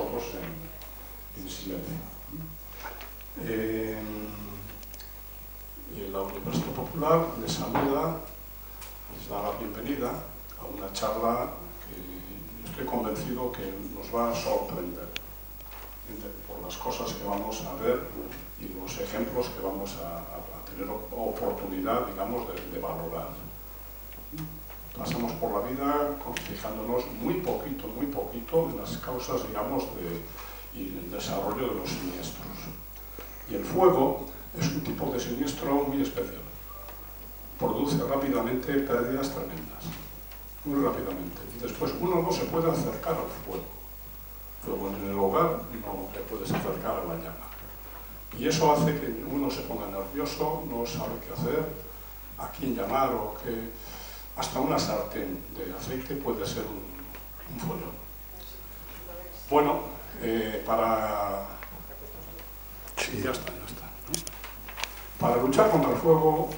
pocos en Chile. La Universidad Popular les saluda, les da la bienvenida a una charla que estoy convencido que nos va a sorprender por las cosas que vamos a ver y los ejemplos que vamos a tener oportunidad, digamos, de valorar. Pasamos por la vida fijándonos muy poquito en las causas, digamos, y el desarrollo de los siniestros. Y el fuego es un tipo de siniestro muy especial. Produce rápidamente pérdidas tremendas, muy rápidamente. Y después uno no se puede acercar al fuego. Luego en el hogar no te puedes acercar a la llama. Y eso hace que uno se ponga nervioso, no sabe qué hacer, a quién llamar o qué. Hasta una sartén de aceite puede ser un follón. Bueno, sí, ya está. Para luchar contra el fuego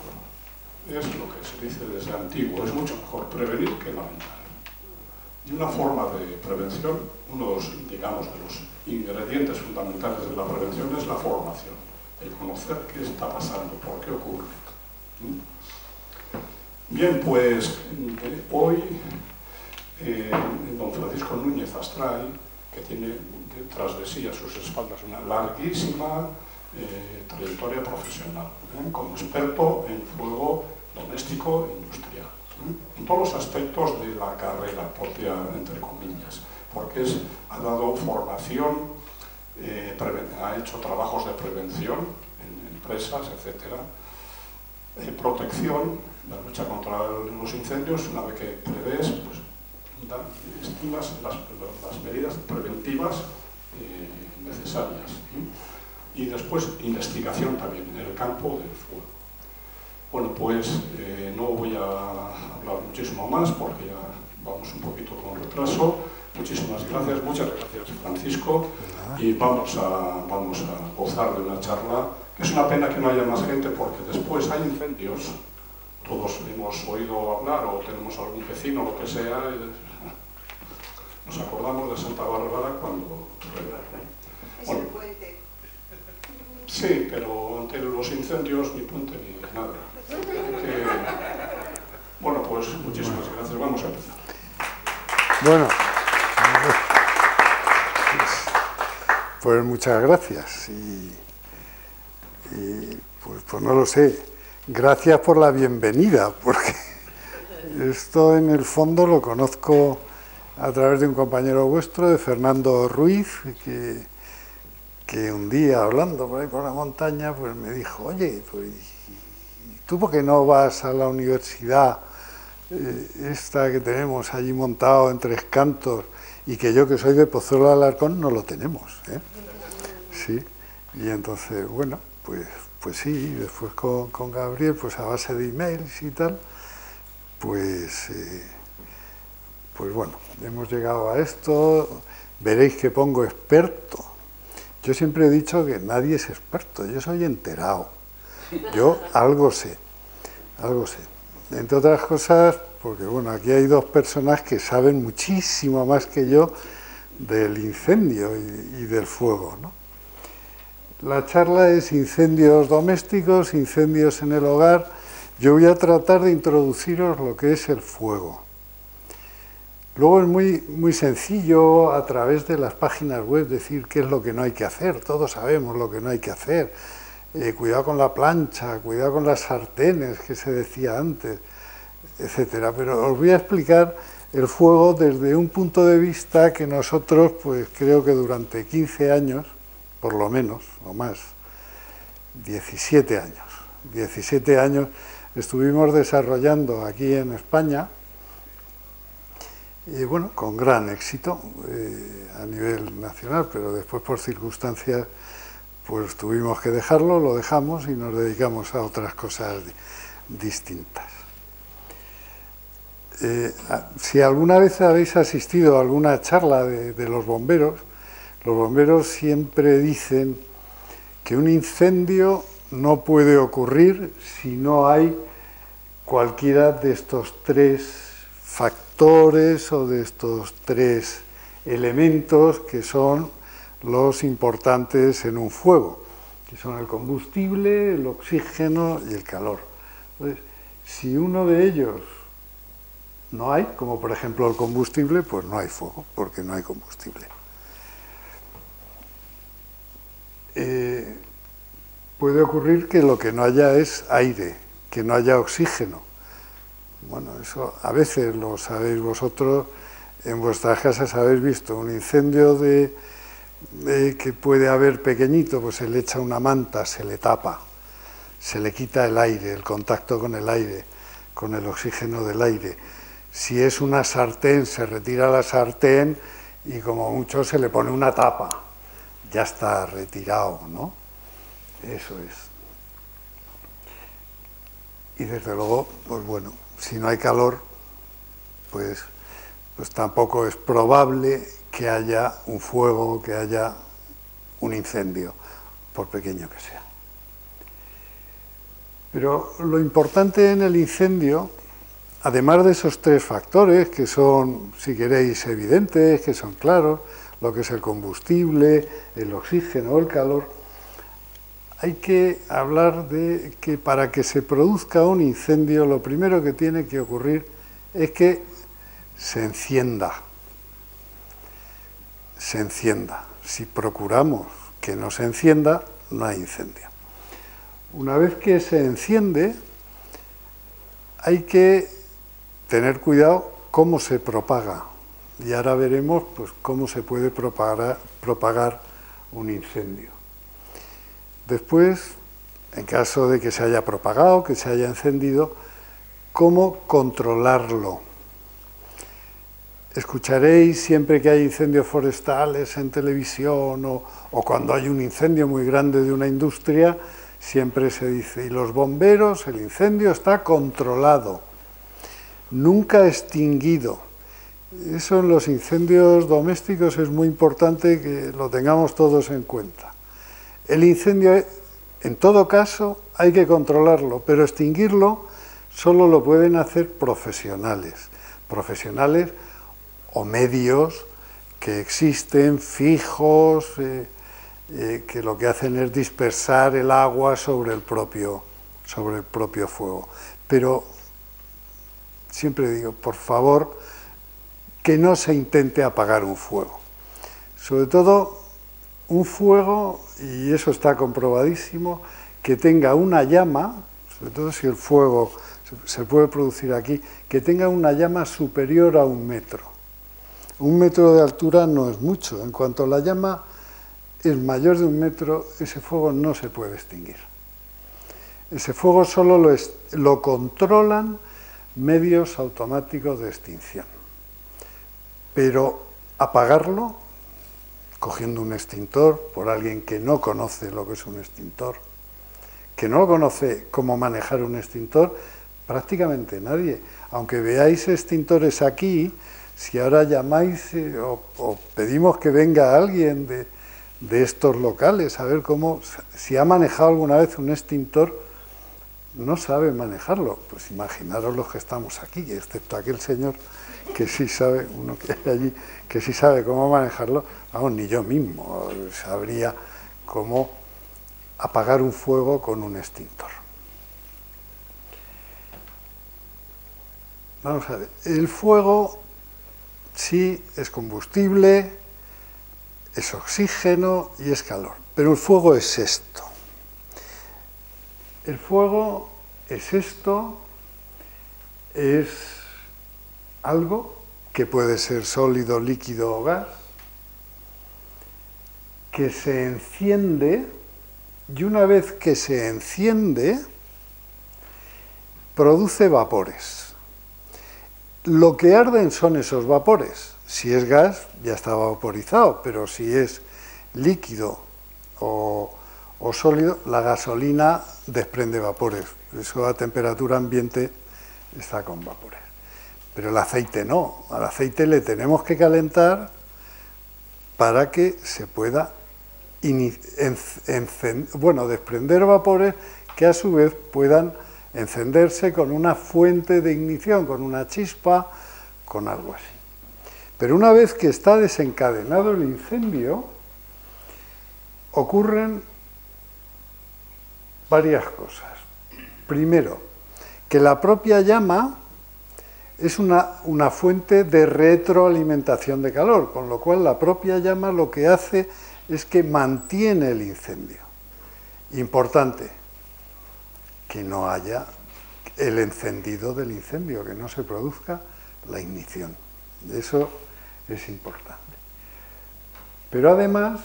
es lo que se dice desde antiguo, es mucho mejor prevenir que lamentar. Y una forma de prevención, uno de los, digamos, de los ingredientes fundamentales de la prevención es la formación, el conocer qué está pasando, por qué ocurre. Bien, pues hoy don Francisco Núñez Astray, que tiene tras de sí a sus espaldas una larguísima trayectoria profesional, como experto en fuego doméstico e industrial, en todos los aspectos de la carrera propia, entre comillas, porque ha dado formación, ha hecho trabajos de prevención en empresas, etcétera, protección, la lucha contra los incendios. Una vez que prevés, pues, estimas las medidas preventivas necesarias. Y después investigación también en el campo del fuego. Bueno, pues no voy a hablar muchísimo más porque ya vamos un poquito con retraso. Muchísimas gracias, muchas gracias, Francisco. Y vamos a gozar de una charla, que es una pena que no haya más gente porque después hay incendios. Todos hemos oído hablar o tenemos algún vecino, lo que sea. Nos acordamos de Santa Bárbara cuando... Es bueno, el puente. Sí, pero ante los incendios ni puente ni nada. Bueno, pues muchísimas gracias. Vamos a empezar. Bueno, pues muchas gracias. Y pues no lo sé. Gracias por la bienvenida, porque esto en el fondo lo conozco a través de un compañero vuestro, de Fernando Ruiz, que un día hablando por ahí por la montaña, pues me dijo, oye, pues, ¿tú por qué no vas a la universidad esta que tenemos allí montado en Tres Cantos? Y que yo, que soy de Pozuelo de Alarcón, no lo tenemos, ¿eh? Sí, y entonces, bueno, pues sí, después con Gabriel, pues a base de emails y tal, pues bueno, hemos llegado a esto. Veréis que pongo experto. Yo siempre he dicho que nadie es experto, yo soy enterado, yo algo sé, entre otras cosas, porque bueno, aquí hay dos personas que saben muchísimo más que yo del incendio y del fuego, ¿no? La charla es incendios domésticos, incendios en el hogar. Yo voy a tratar de introduciros lo que es el fuego. Luego es muy, muy sencillo a través de las páginas web decir qué es lo que no hay que hacer. Todos sabemos lo que no hay que hacer. Cuidado con la plancha, cuidado con las sartenes, que se decía antes, etcétera. Pero os voy a explicar el fuego desde un punto de vista que nosotros, pues creo que durante 15 años, por lo menos, o más, 17 años estuvimos desarrollando aquí en España, y bueno, con gran éxito a nivel nacional, pero después por circunstancias pues tuvimos que dejarlo, lo dejamos y nos dedicamos a otras cosas distintas. Si alguna vez habéis asistido a alguna charla de los bomberos, los bomberos siempre dicen que un incendio no puede ocurrir si no hay cualquiera de estos tres factores o de estos tres elementos que son los importantes en un fuego, que son el combustible, el oxígeno y el calor. Entonces, si uno de ellos no hay, como por ejemplo el combustible, pues no hay fuego, porque no hay combustible. Puede ocurrir que lo que no haya es aire, que no haya oxígeno. Bueno, eso a veces lo sabéis vosotros, en vuestras casas habéis visto un incendio que puede haber pequeñito, pues se le echa una manta, se le tapa, se le quita el aire, el contacto con el aire, con el oxígeno del aire. Si es una sartén, se retira la sartén y como mucho se le pone una tapa, ya está retirado, ¿no? Eso es. Y desde luego, pues bueno, si no hay calor, pues tampoco es probable que haya un fuego, que haya un incendio, por pequeño que sea. Pero lo importante en el incendio, además de esos tres factores que son, si queréis, evidentes, que son claros, lo que es el combustible, el oxígeno, el calor, hay que hablar de que para que se produzca un incendio, lo primero que tiene que ocurrir es que se encienda. Se encienda. Si procuramos que no se encienda, no hay incendio. Una vez que se enciende, hay que tener cuidado cómo se propaga. Y ahora veremos pues, cómo se puede propagar un incendio. Después, en caso de que se haya propagado, que se haya encendido, cómo controlarlo. Escucharéis siempre que hay incendios forestales en televisión o cuando hay un incendio muy grande de una industria, siempre se dice, y los bomberos, el incendio está controlado, nunca extinguido. Eso en los incendios domésticos es muy importante que lo tengamos todos en cuenta. El incendio, en todo caso, hay que controlarlo, pero extinguirlo solo lo pueden hacer profesionales o medios que existen fijos, que lo que hacen es dispersar el agua sobre el propio fuego. Pero siempre digo, por favor, que no se intente apagar un fuego. Sobre todo un fuego, y eso está comprobadísimo, que tenga una llama, sobre todo si el fuego se puede producir aquí, que tenga una llama superior a 1 metro. 1 metro de altura no es mucho. En cuanto a la llama es mayor de 1 metro, ese fuego no se puede extinguir. Ese fuego solo lo controlan medios automáticos de extinción. Pero apagarlo, cogiendo un extintor, por alguien que no conoce lo que es un extintor, que no conoce cómo manejar un extintor, prácticamente nadie. Aunque veáis extintores aquí, si ahora llamáis o pedimos que venga alguien de estos locales, a ver cómo, si ha manejado alguna vez un extintor, no sabe manejarlo. Pues imaginaros los que estamos aquí, excepto aquel señor que sí sabe, uno que hay allí, que sí sabe cómo manejarlo. Vamos, ni yo mismo sabría cómo apagar un fuego con un extintor. Vamos a ver, el fuego sí es combustible, es oxígeno y es calor. Pero el fuego es esto. El fuego es esto, es algo que puede ser sólido, líquido o gas, que se enciende, y una vez que se enciende, produce vapores. Lo que arden son esos vapores. Si es gas, ya está vaporizado, pero si es líquido o sólido, la gasolina desprende vapores. Eso a temperatura ambiente está con vapores. Pero el aceite no. Al aceite le tenemos que calentar para que se pueda desprender vapores que a su vez puedan encenderse con una fuente de ignición, con una chispa, con algo así. Pero una vez que está desencadenado el incendio, ocurren varias cosas. Primero, que la propia llama es una fuente de retroalimentación de calor, con lo cual la propia llama lo que hace es que mantiene el incendio. Importante, que no haya el encendido del incendio, que no se produzca la ignición. Eso es importante. Pero además,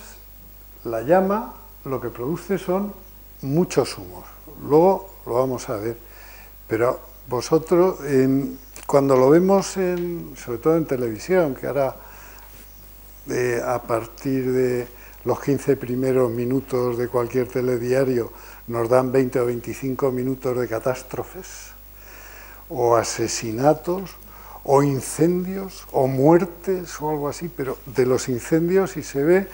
la llama lo que produce son muchos humos. Luego lo vamos a ver. Pero vosotros, cuando lo vemos, sobre todo en televisión, que ahora a partir de los 15 primeros minutos de cualquier telediario nos dan 20 o 25 minutos de catástrofes, o asesinatos, o incendios, o muertes, o algo así, pero de los incendios, si se ve,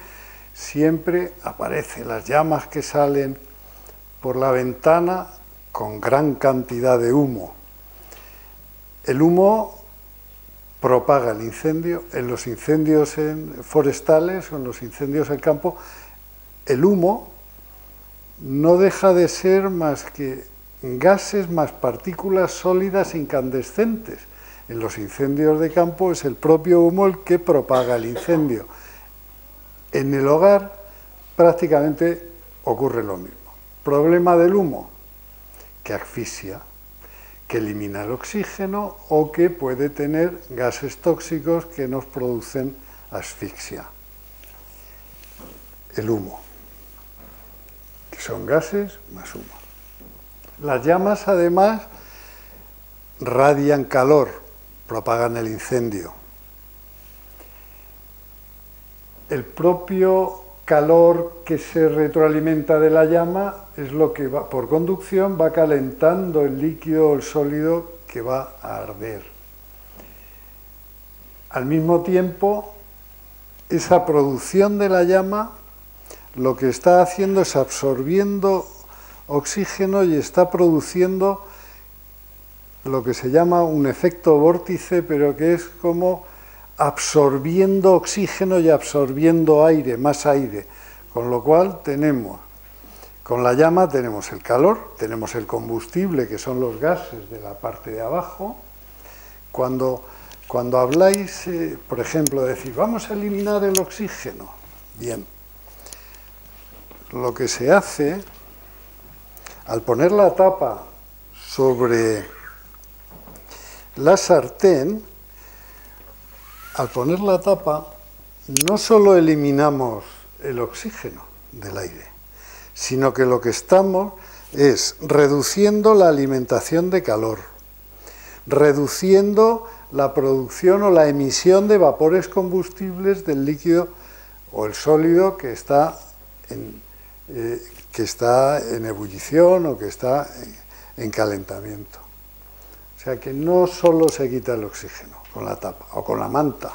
siempre aparecen las llamas que salen por la ventana con gran cantidad de humo. El humo propaga el incendio. En los incendios forestales o en los incendios en campo, el humo no deja de ser más que gases más partículas sólidas incandescentes. En los incendios de campo es el propio humo el que propaga el incendio. En el hogar prácticamente ocurre lo mismo. Problema del humo, que asfixia, que elimina el oxígeno o que puede tener gases tóxicos que nos producen asfixia. El humo, que son gases más humo. Las llamas además radian calor, propagan el incendio. El propio calor que se retroalimenta de la llama es lo que va, por conducción, va calentando el líquido o el sólido que va a arder. Al mismo tiempo, esa producción de la llama lo que está haciendo es absorbiendo oxígeno y está produciendo lo que se llama un efecto vórtice, pero que es como absorbiendo oxígeno y absorbiendo aire, más aire, con lo cual tenemos, con la llama tenemos el calor, tenemos el combustible, que son los gases de la parte de abajo. Cuando habláis, por ejemplo, de decir, vamos a eliminar el oxígeno, bien, lo que se hace, al poner la tapa sobre la sartén, al poner la tapa, no solo eliminamos el oxígeno del aire, sino que lo que estamos es reduciendo la alimentación de calor, reduciendo la producción o la emisión de vapores combustibles del líquido o el sólido que está en ebullición o que está en calentamiento. O sea que no solo se quita el oxígeno con la tapa o con la manta.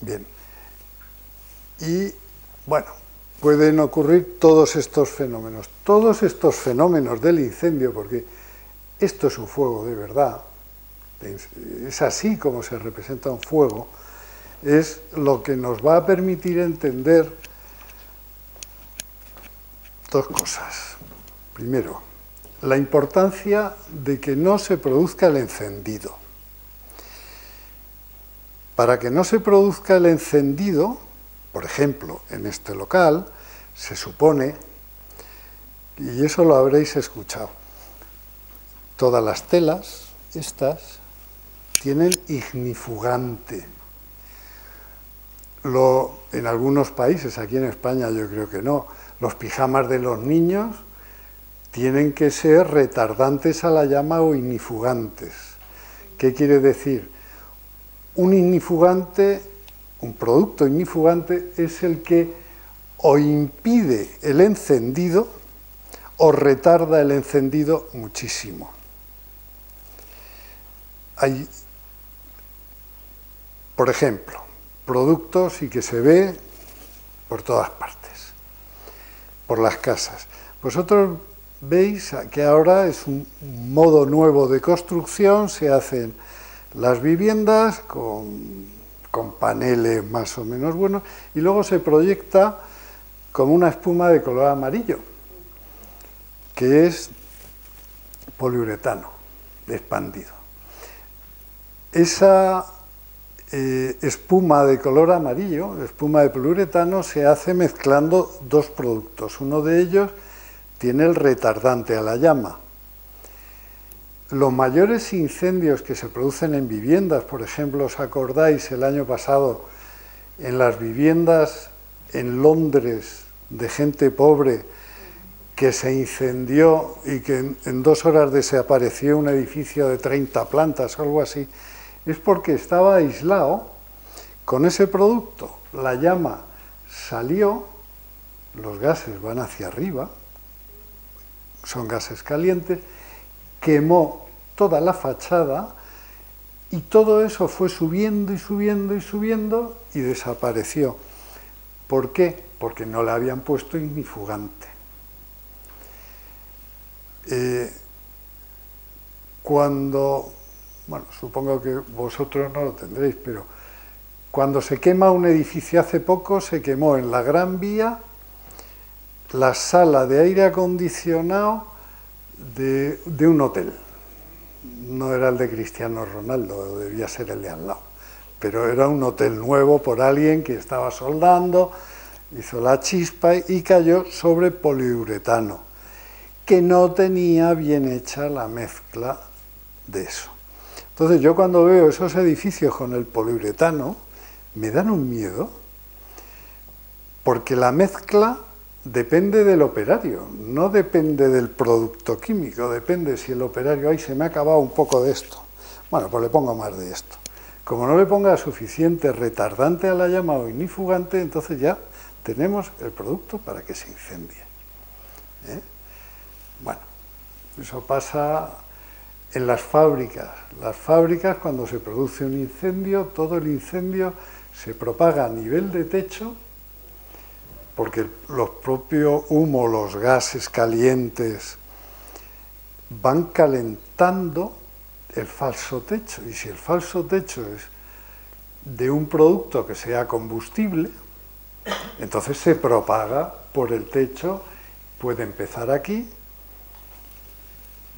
Bien. Y, bueno, pueden ocurrir todos estos fenómenos. Todos estos fenómenos del incendio, porque esto es un fuego de verdad, es así como se representa un fuego, es lo que nos va a permitir entender dos cosas. Primero, la importancia de que no se produzca el encendido. Para que no se produzca el encendido, por ejemplo, en este local, se supone, y eso lo habréis escuchado, todas las telas, estas, tienen ignifugante. En algunos países, aquí en España yo creo que no, los pijamas de los niños tienen que ser retardantes a la llama o ignifugantes. ¿Qué quiere decir? Un ignifugante, un producto ignifugante, es el que o impide el encendido o retarda el encendido muchísimo. Hay, por ejemplo, productos y que se ve por todas partes, por las casas. Vosotros veis que ahora es un modo nuevo de construcción, se hacen las viviendas con paneles más o menos buenos, y luego se proyecta como una espuma de color amarillo, que es poliuretano expandido. Esa espuma de color amarillo, espuma de poliuretano, se hace mezclando dos productos. Uno de ellos tiene el retardante a la llama. Los mayores incendios que se producen en viviendas, por ejemplo, ¿os acordáis el año pasado en las viviendas en Londres de gente pobre que se incendió y que en 2 horas desapareció un edificio de 30 plantas o algo así? Es porque estaba aislado con ese producto. La llama salió, los gases van hacia arriba, son gases calientes, quemó toda la fachada y todo eso fue subiendo y subiendo y subiendo y desapareció. ¿Por qué? Porque no le habían puesto ignifugante. Cuando, bueno, supongo que vosotros no lo tendréis, pero cuando se quema un edificio, hace poco se quemó en la Gran Vía la sala de aire acondicionado de un hotel. No era el de Cristiano Ronaldo, debía ser el de al lado, pero era un hotel nuevo por alguien que estaba soldando, hizo la chispa y cayó sobre poliuretano, que no tenía bien hecha la mezcla de eso. Entonces yo cuando veo esos edificios con el poliuretano, me dan un miedo, porque la mezcla depende del operario, no depende del producto químico, depende si el operario, ay, se me ha acabado un poco de esto, bueno, pues le pongo más de esto. Como no le ponga suficiente retardante a la llama o ignifugante, entonces ya tenemos el producto para que se incendie. Bueno, eso pasa en las fábricas. Las fábricas, cuando se produce un incendio, todo el incendio se propaga a nivel de techo, porque los propios humos, los gases calientes, van calentando el falso techo. Y si el falso techo es de un producto que sea combustible, entonces se propaga por el techo, puede empezar aquí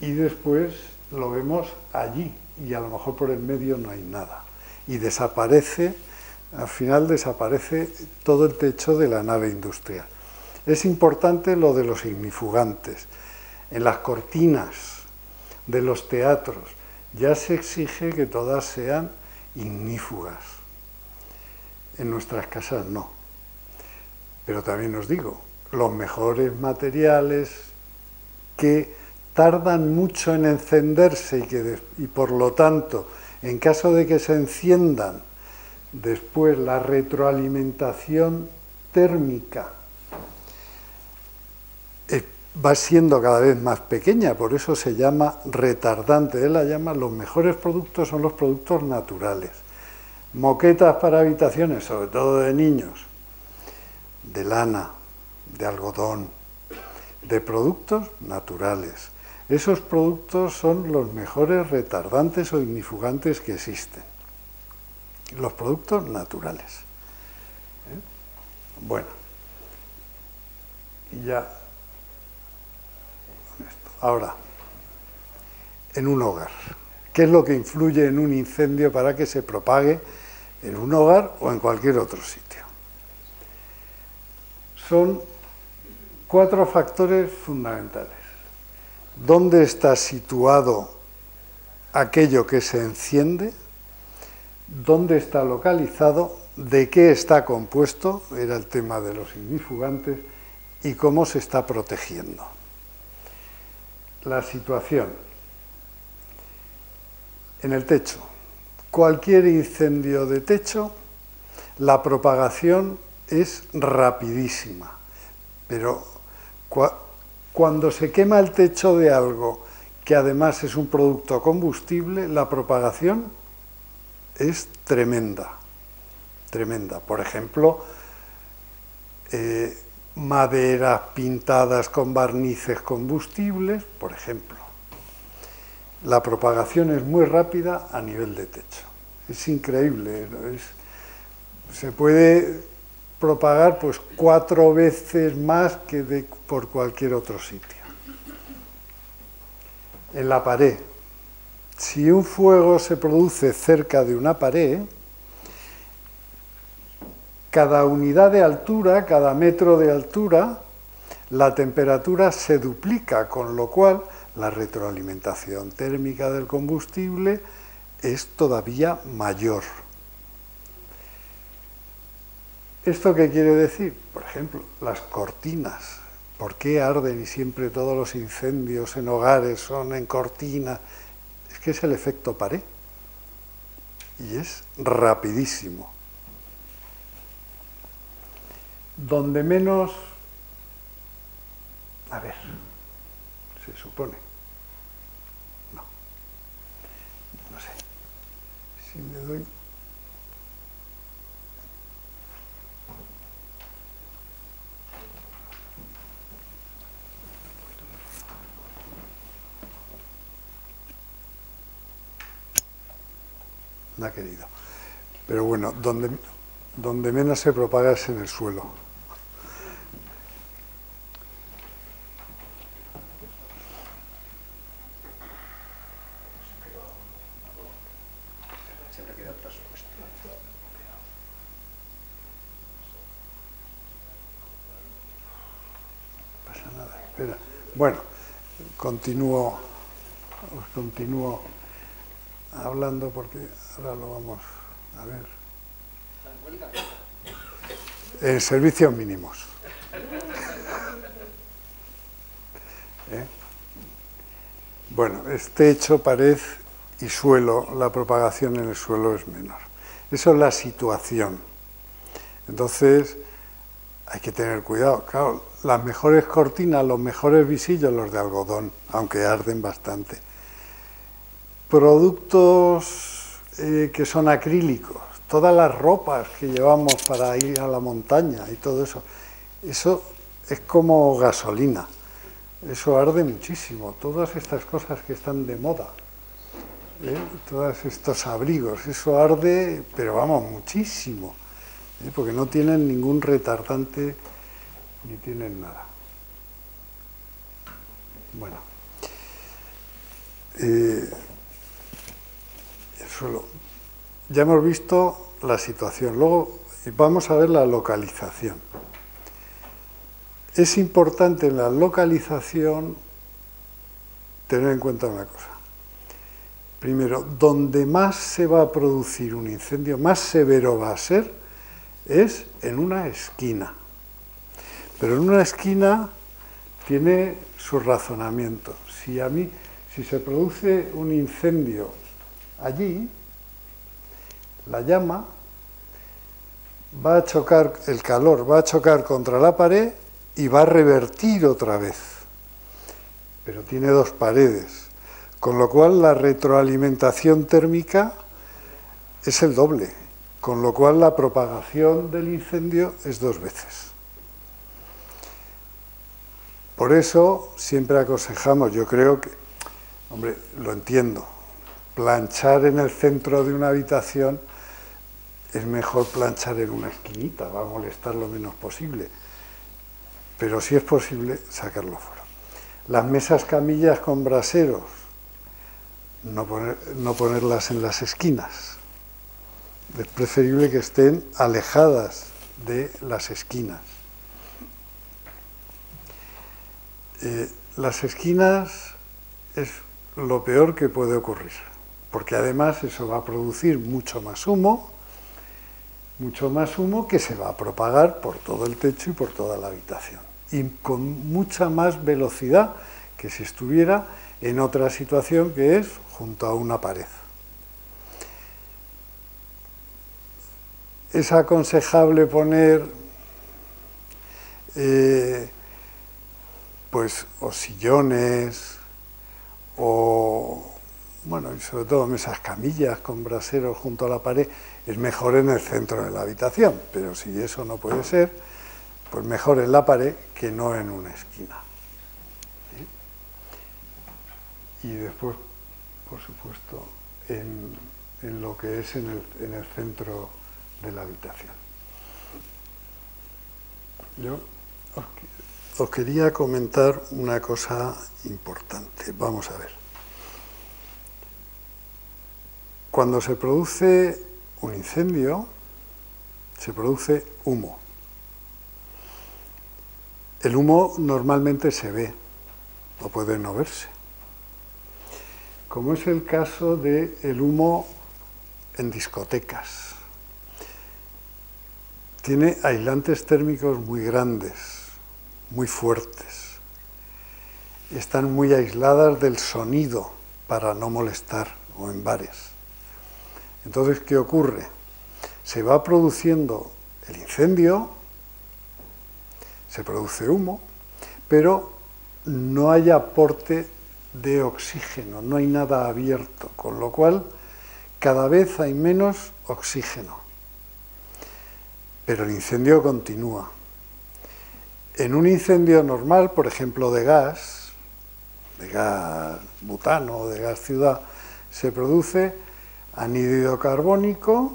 y después lo vemos allí, y a lo mejor por el medio no hay nada, y desaparece. Al final desaparece todo el techo de la nave industrial. Es importante lo de los ignifugantes. En las cortinas de los teatros ya se exige que todas sean ignífugas. En nuestras casas no. Pero también os digo, los mejores materiales que tardan mucho en encenderse y por lo tanto, en caso de que se enciendan, después la retroalimentación térmica va siendo cada vez más pequeña, por eso se llama retardante de la llama. Los mejores productos son los productos naturales. Moquetas para habitaciones, sobre todo de niños, de lana, de algodón, de productos naturales. Esos productos son los mejores retardantes o ignifugantes que existen. Los productos naturales. Bueno, y ya con esto. Ahora, en un hogar, ¿qué es lo que influye en un incendio para que se propague en un hogar o en cualquier otro sitio? Son 4 factores fundamentales. ¿Dónde está situado aquello que se enciende? ¿Dónde está localizado? ¿De qué está compuesto? Era el tema de los ignifugantes. ¿Y cómo se está protegiendo? La situación. En el techo. Cualquier incendio de techo, la propagación es rapidísima. Pero cuando se quema el techo de algo que además es un producto combustible, la propagación es tremenda, tremenda. Por ejemplo, maderas pintadas con barnices combustibles, por ejemplo. la propagación es muy rápida a nivel de techo. Es increíble, ¿no? Se puede propagar pues 4 veces más que por cualquier otro sitio. En la pared. Si un fuego se produce cerca de una pared, cada unidad de altura, cada metro de altura, la temperatura se duplica, con lo cual la retroalimentación térmica del combustible es todavía mayor. ¿Esto qué quiere decir? Por ejemplo, las cortinas. ¿Por qué arden y siempre todos los incendios en hogares son en cortinas? Es que es el efecto pared y es rapidísimo. Donde menos... A ver, se supone. No. No sé. Si me doy... No ha querido. Pero bueno, donde menos se propaga es en el suelo. No pasa nada, espera. Bueno, os continúo hablando porque ahora lo vamos a ver. Servicios mínimos. Bueno, este hecho, pared y suelo, la propagación en el suelo es menor. Eso es la situación. Entonces, hay que tener cuidado. Claro, las mejores cortinas, los mejores visillos, los de algodón, aunque arden bastante. Productos que son acrílicos, todas las ropas que llevamos para ir a la montaña y todo eso, eso es como gasolina, eso arde muchísimo, todas estas cosas que están de moda, todos estos abrigos, eso arde, pero vamos, muchísimo, porque no tienen ningún retardante ni tienen nada. Bueno. Suelo. Ya hemos visto la situación, luego vamos a ver la localización. Es importante en la localización tener en cuenta una cosa. Primero, donde más se va a producir un incendio, más severo va a ser, es en una esquina. Pero en una esquina tiene su razonamiento. Si se produce un incendio allí, la llama va a chocar, el calor va a chocar contra la pared y va a revertir otra vez. Pero tiene 2 paredes, con lo cual la retroalimentación térmica es el doble, con lo cual la propagación del incendio es 2 veces. Por eso siempre aconsejamos, yo creo que, hombre, lo entiendo, planchar en el centro de una habitación es mejor planchar en una esquinita, va a molestar lo menos posible, pero si es posible, sacarlo fuera. Las mesas camillas con braseros, no ponerlas en las esquinas, es preferible que estén alejadas de las esquinas. Las esquinas es lo peor que puede ocurrir, porque además eso va a producir mucho más humo que se va a propagar por todo el techo y por toda la habitación, y con mucha más velocidad que si estuviera en otra situación que es junto a una pared. Es aconsejable poner, pues, o sillones, o... bueno, y sobre todo mesas camillas con braseros junto a la pared, es mejor en el centro de la habitación, pero si eso no puede ser, pues mejor en la pared que no en una esquina. ¿Sí? Y después, por supuesto, en lo que es en el centro de la habitación. Yo os quería comentar una cosa importante. Vamos a ver. Cuando se produce un incendio, se produce humo. El humo normalmente se ve, o puede no verse, como es el caso del humo en discotecas. Tiene aislantes térmicos muy grandes, muy fuertes. Están muy aisladas del sonido para no molestar, o en bares. Entonces, ¿qué ocurre? Se va produciendo el incendio, se produce humo, pero no hay aporte de oxígeno, no hay nada abierto, con lo cual cada vez hay menos oxígeno. Pero el incendio continúa. En un incendio normal, por ejemplo de gas butano, de gas ciudad, se produce anhídrido carbónico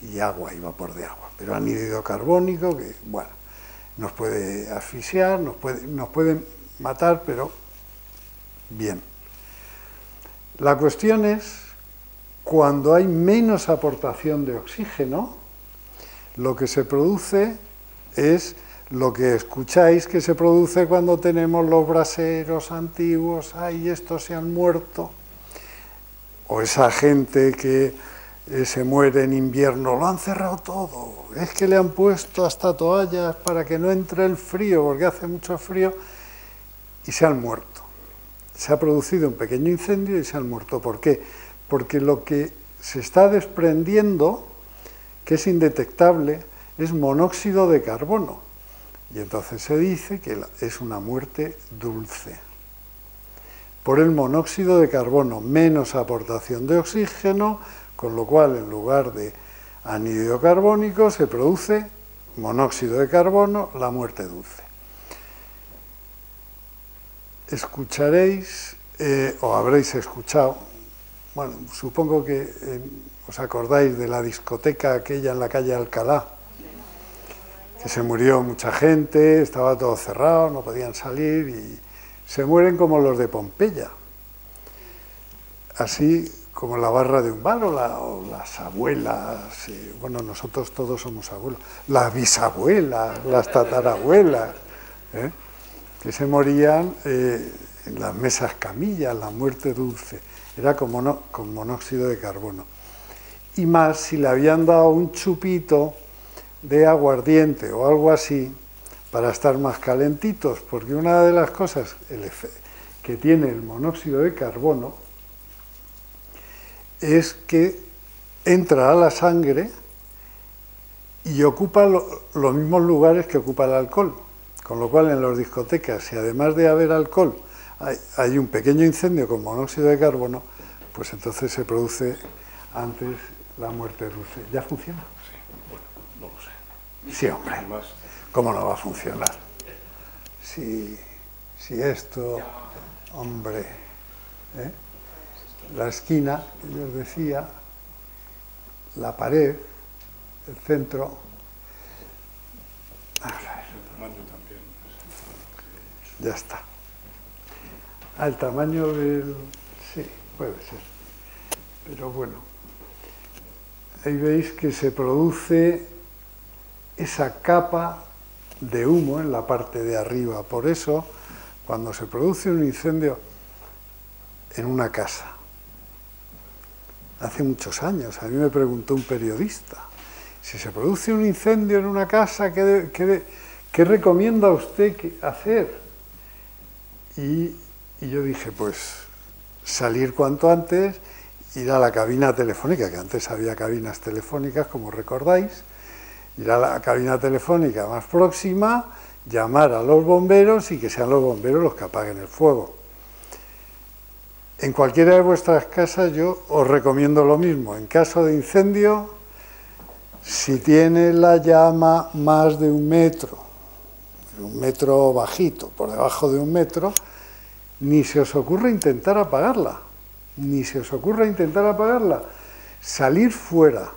y agua, y vapor de agua. Pero anhídrido carbónico que, bueno, nos puede asfixiar, nos puede matar, pero bien. La cuestión es, cuando hay menos aportación de oxígeno, lo que se produce es lo que escucháis que se produce cuando tenemos los braseros antiguos, ¡ay, estos se han muerto! O esa gente que se muere en invierno, lo han cerrado todo, es que le han puesto hasta toallas para que no entre el frío, porque hace mucho frío, y se han muerto. Se ha producido un pequeño incendio y se han muerto. ¿Por qué? Porque lo que se está desprendiendo, que es indetectable, es monóxido de carbono, y entonces se dice que es una muerte dulce. Por el monóxido de carbono, menos aportación de oxígeno, con lo cual en lugar de anhídrido carbónico se produce monóxido de carbono, la muerte dulce. Escucharéis, o habréis escuchado, bueno, supongo que os acordáis de la discoteca aquella en la calle Alcalá, que se murió mucha gente, estaba todo cerrado, no podían salir y se mueren como los de Pompeya, así como la barra de un bar o las abuelas, bueno, nosotros todos somos abuelos, las bisabuelas, las tatarabuelas, que se morían en las mesas camillas, la muerte dulce, era con monóxido de carbono. Y más si le habían dado un chupito de aguardiente o algo así, para estar más calentitos, porque una de las cosas que tiene el monóxido de carbono es que entra a la sangre y ocupa los mismos lugares que ocupa el alcohol, con lo cual en las discotecas, si además de haber alcohol hay un pequeño incendio con monóxido de carbono, pues entonces se produce antes la muerte dulce. ¿Ya funciona? Sí, bueno, no lo sé. Sí, hombre. ¿Cómo no va a funcionar? Si esto, hombre, la esquina, que yo os decía, la pared, el centro. Ya está. El tamaño del... sí, puede ser. Pero bueno, ahí veis que se produce esa capa de humo en la parte de arriba. Por eso, cuando se produce un incendio en una casa, hace muchos años, a mí me preguntó un periodista, si se produce un incendio en una casa, ¿qué recomienda usted hacer? Y yo dije, pues, salir cuanto antes, ir a la cabina telefónica, que antes había cabinas telefónicas, como recordáis, ir a la cabina telefónica más próxima, llamar a los bomberos y que sean los bomberos los que apaguen el fuego. En cualquiera de vuestras casas yo os recomiendo lo mismo. En caso de incendio, si tiene la llama más de un metro bajito, por debajo de un metro, ni se os ocurre intentar apagarla, ni se os ocurra intentar apagarla, salir fuera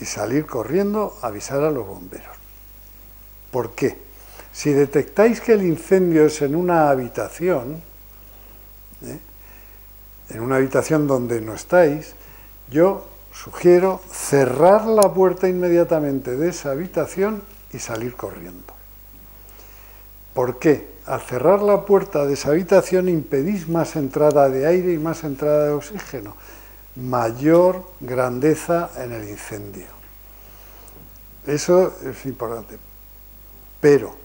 y salir corriendo, avisar a los bomberos. ¿Por qué? Si detectáis que el incendio es en una habitación, en una habitación donde no estáis, yo sugiero cerrar la puerta inmediatamente de esa habitación y salir corriendo. ¿Por qué? Al cerrar la puerta de esa habitación impedís más entrada de aire y más entrada de oxígeno, mayor grandeza en el incendio. Eso es importante. Pero,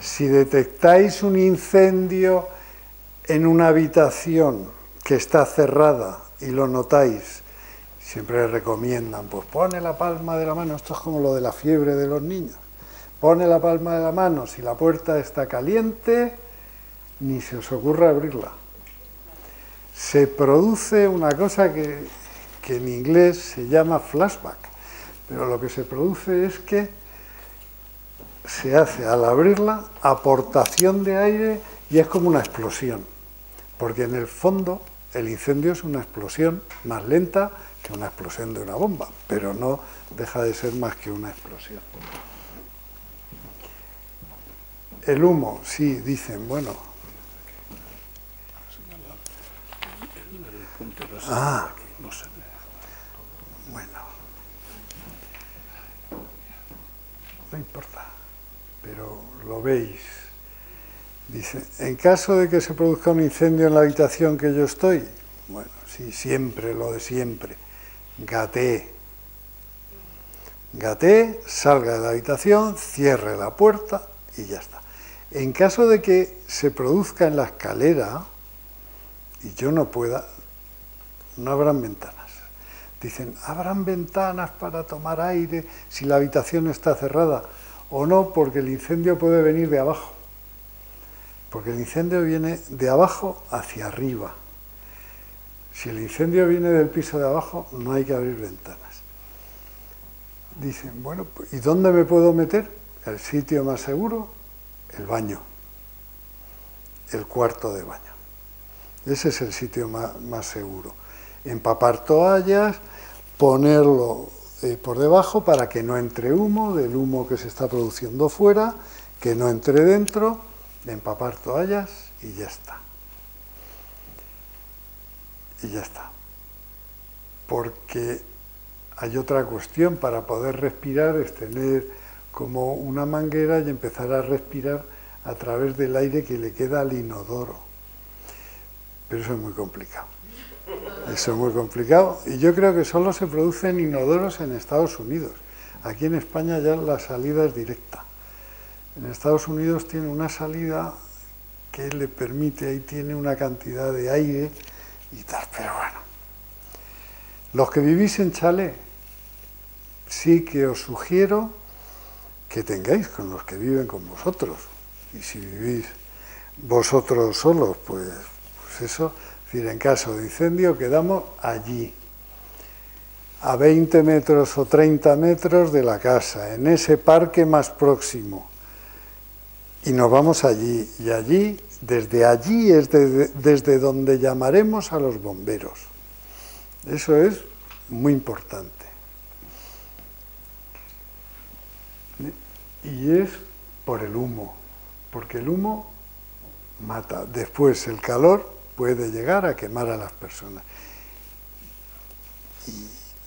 si detectáis un incendio en una habitación que está cerrada y lo notáis, siempre recomiendan, pues pone la palma de la mano, esto es como lo de la fiebre de los niños, pone la palma de la mano, si la puerta está caliente, ni se os ocurra abrirla. Se produce una cosa que en inglés se llama flashback, pero lo que se produce es que se hace, al abrirla, aportación de aire y es como una explosión, porque en el fondo el incendio es una explosión más lenta que una explosión de una bomba, pero no deja de ser más que una explosión. El humo, sí, dicen, bueno... Ah, bueno, no importa, pero lo veis. Dice, en caso de que se produzca un incendio en la habitación que yo estoy, bueno, sí, siempre lo de siempre, gatee. Gatee, salga de la habitación, cierre la puerta y ya está. En caso de que se produzca en la escalera y yo no pueda, no habrán ventanas. Dicen, habrán ventanas para tomar aire si la habitación está cerrada o no, porque el incendio puede venir de abajo. Porque el incendio viene de abajo hacia arriba. Si el incendio viene del piso de abajo, no hay que abrir ventanas. Dicen, bueno, ¿y dónde me puedo meter? El sitio más seguro, el baño, el cuarto de baño. Ese es el sitio más seguro. Empapar toallas, ponerlo por debajo para que no entre humo, del humo que se está produciendo fuera, que no entre dentro... de empapar toallas y ya está. Y ya está. Porque hay otra cuestión, para poder respirar es tener como una manguera y empezar a respirar a través del aire que le queda al inodoro. Pero eso es muy complicado. Eso es muy complicado y yo creo que solo se producen inodoros en Estados Unidos. Aquí en España ya la salida es directa. En Estados Unidos tiene una salida que le permite, ahí tiene una cantidad de aire y tal, pero bueno. Los que vivís en chalet, sí que os sugiero que tengáis con los que viven con vosotros. Y si vivís vosotros solos, pues eso, es decir, en caso de incendio quedamos allí, a 20 metros o 30 metros de la casa, en ese parque más próximo. Y nos vamos allí, y allí es desde donde llamaremos a los bomberos. Eso es muy importante. Y es por el humo, porque el humo mata. Después el calor puede llegar a quemar a las personas.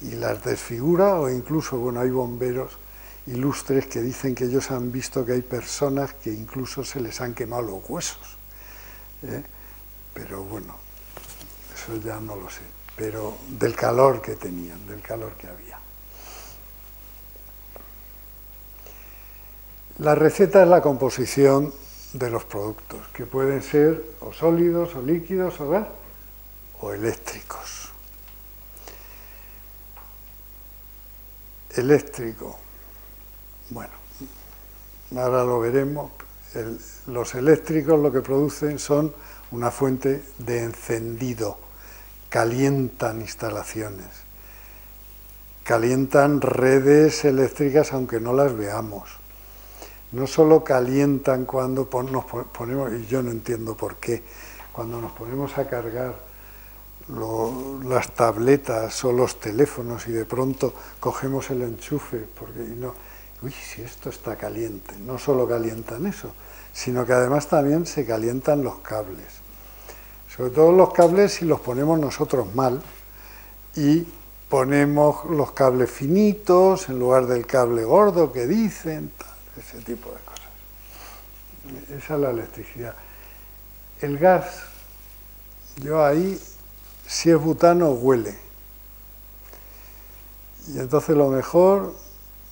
Y las desfigura, o incluso, bueno, hay bomberos ilustres que dicen que ellos han visto que hay personas que incluso se les han quemado los huesos. Pero bueno, eso ya no lo sé, pero del calor que tenían, del calor que había. La receta es la composición de los productos, que pueden ser o sólidos, o líquidos, o gas, o eléctricos. Eléctrico. Bueno, ahora lo veremos. Los eléctricos lo que producen son una fuente de encendido, calientan instalaciones, calientan redes eléctricas aunque no las veamos. No solo calientan cuando nos ponemos, y yo no entiendo por qué, cuando nos ponemos a cargar las tabletas o los teléfonos y de pronto cogemos el enchufe, porque no, uy, si esto está caliente, no solo calientan eso, sino que además también se calientan los cables. Sobre todo los cables si los ponemos nosotros mal y ponemos los cables finitos en lugar del cable gordo que dicen, tal, ese tipo de cosas. Esa es la electricidad. El gas, yo ahí, si es butano, huele. Y entonces lo mejor,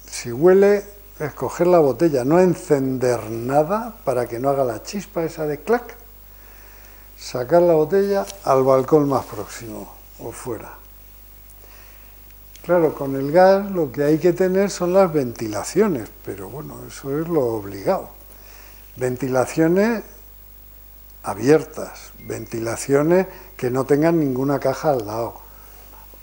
si huele, es coger la botella, no encender nada para que no haga la chispa esa de clac, sacar la botella al balcón más próximo o fuera. Claro, con el gas lo que hay que tener son las ventilaciones, pero bueno, eso es lo obligado. Ventilaciones abiertas, ventilaciones que no tengan ninguna caja al lado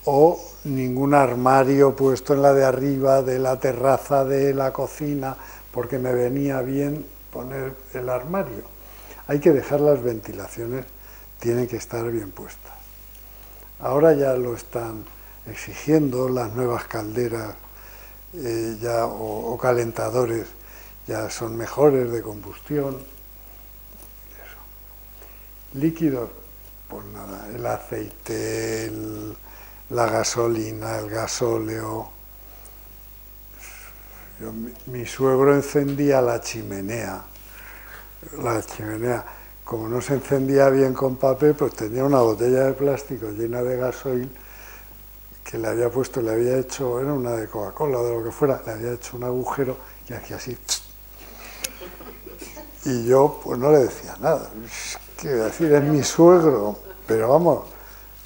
o ningún armario puesto en la de arriba de la terraza de la cocina, porque me venía bien poner el armario. Hay que dejar las ventilaciones, tienen que estar bien puestas. Ahora ya lo están exigiendo las nuevas calderas ya, o calentadores, ya son mejores de combustión. Eso. Líquidos, pues nada, el aceite, la gasolina, el gasóleo. Mi suegro encendía la chimenea, como no se encendía bien con papel, pues tenía una botella de plástico llena de gasoil que le había puesto, le había hecho, era una de Coca-Cola o de lo que fuera, le había hecho un agujero y hacía así. Y yo pues no le decía nada, quiero decir, es mi suegro, pero vamos,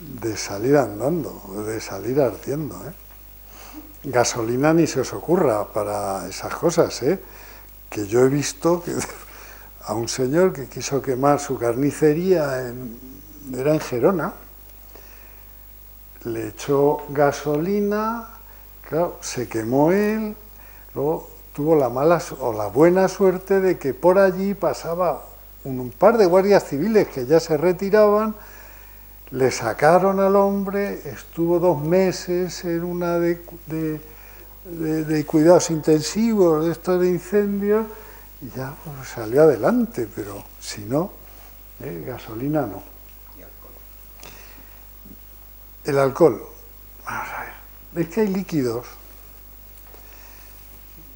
de salir andando, de salir ardiendo, ¿eh? Gasolina ni se os ocurra para esas cosas, ¿eh? Que yo he visto que a un señor que quiso quemar su carnicería, era en Gerona, le echó gasolina, claro, se quemó él, luego tuvo la mala o la buena suerte de que por allí pasaba un par de guardias civiles que ya se retiraban, le sacaron al hombre, estuvo 2 meses en una de cuidados intensivos, de estos de incendios, y ya pues, salió adelante, pero si no, gasolina no. ¿Y alcohol? El alcohol, vamos a ver, es que hay líquidos,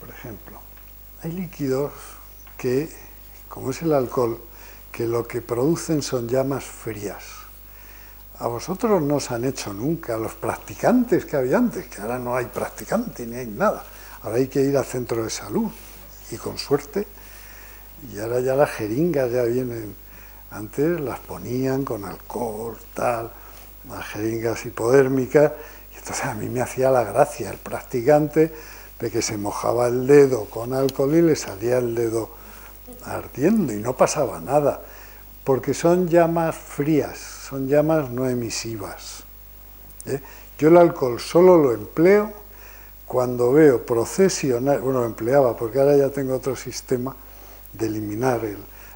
por ejemplo, hay líquidos que, como es el alcohol, que lo que producen son llamas frías. A vosotros no os han hecho nunca los practicantes que había antes, que ahora no hay practicante ni hay nada, ahora hay que ir al centro de salud, y con suerte, y ahora ya las jeringas ya vienen, antes las ponían con alcohol, tal, las jeringas hipodérmicas, y entonces a mí me hacía la gracia el practicante de que se mojaba el dedo con alcohol y le salía el dedo ardiendo, y no pasaba nada, porque son llamas frías, son llamas no emisivas. ¿Eh? Yo el alcohol solo lo empleo cuando veo procesionar, bueno, empleaba, porque ahora ya tengo otro sistema de eliminar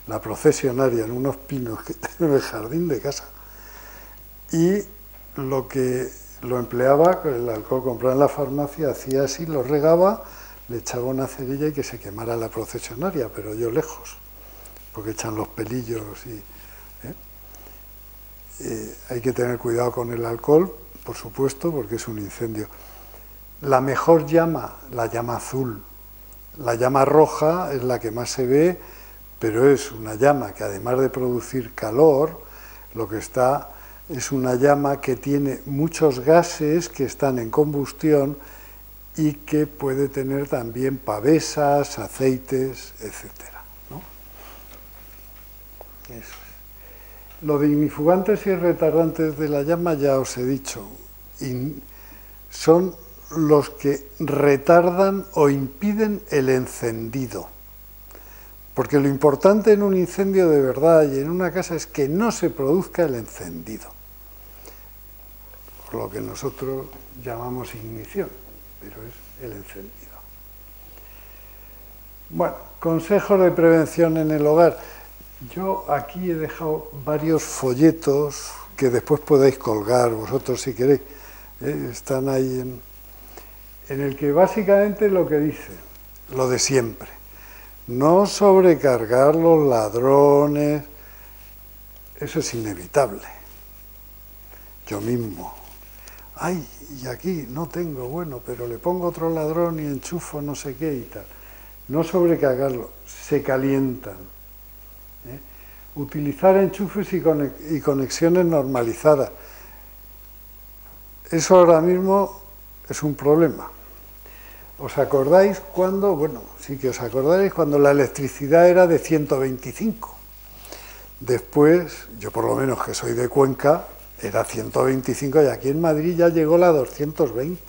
la procesionaria en unos pinos que tengo en el jardín de casa, y lo que lo empleaba, el alcohol comprado en la farmacia, hacía así, lo regaba, le echaba una cerilla y que se quemara la procesionaria, pero yo lejos, porque echan los pelillos y... hay que tener cuidado con el alcohol, por supuesto, porque es un incendio. La mejor llama, la llama azul, la llama roja es la que más se ve, pero es una llama que además de producir calor, lo que está es una llama que tiene muchos gases que están en combustión y que puede tener también pavesas, aceites, etc. ¿No? Eso es. Los ignifugantes y retardantes de la llama ya os he dicho, son los que retardan o impiden el encendido. Porque lo importante en un incendio de verdad y en una casa es que no se produzca el encendido. Por lo que nosotros llamamos ignición, pero es el encendido. Bueno, consejos de prevención en el hogar. Yo aquí he dejado varios folletos que después podéis colgar vosotros si queréis. Están ahí en el que básicamente lo que dice, lo de siempre. No sobrecargar los ladrones, eso es inevitable. Yo mismo. Ay, y aquí no tengo, bueno, pero le pongo otro ladrón y enchufo no sé qué y tal. No sobrecargarlo, se calientan. Utilizar enchufes y conexiones normalizadas. Eso ahora mismo es un problema. ¿Os acordáis cuando, bueno, sí que os acordáis, cuando la electricidad era de 125? Después, yo por lo menos que soy de Cuenca, era 125 y aquí en Madrid ya llegó la 220.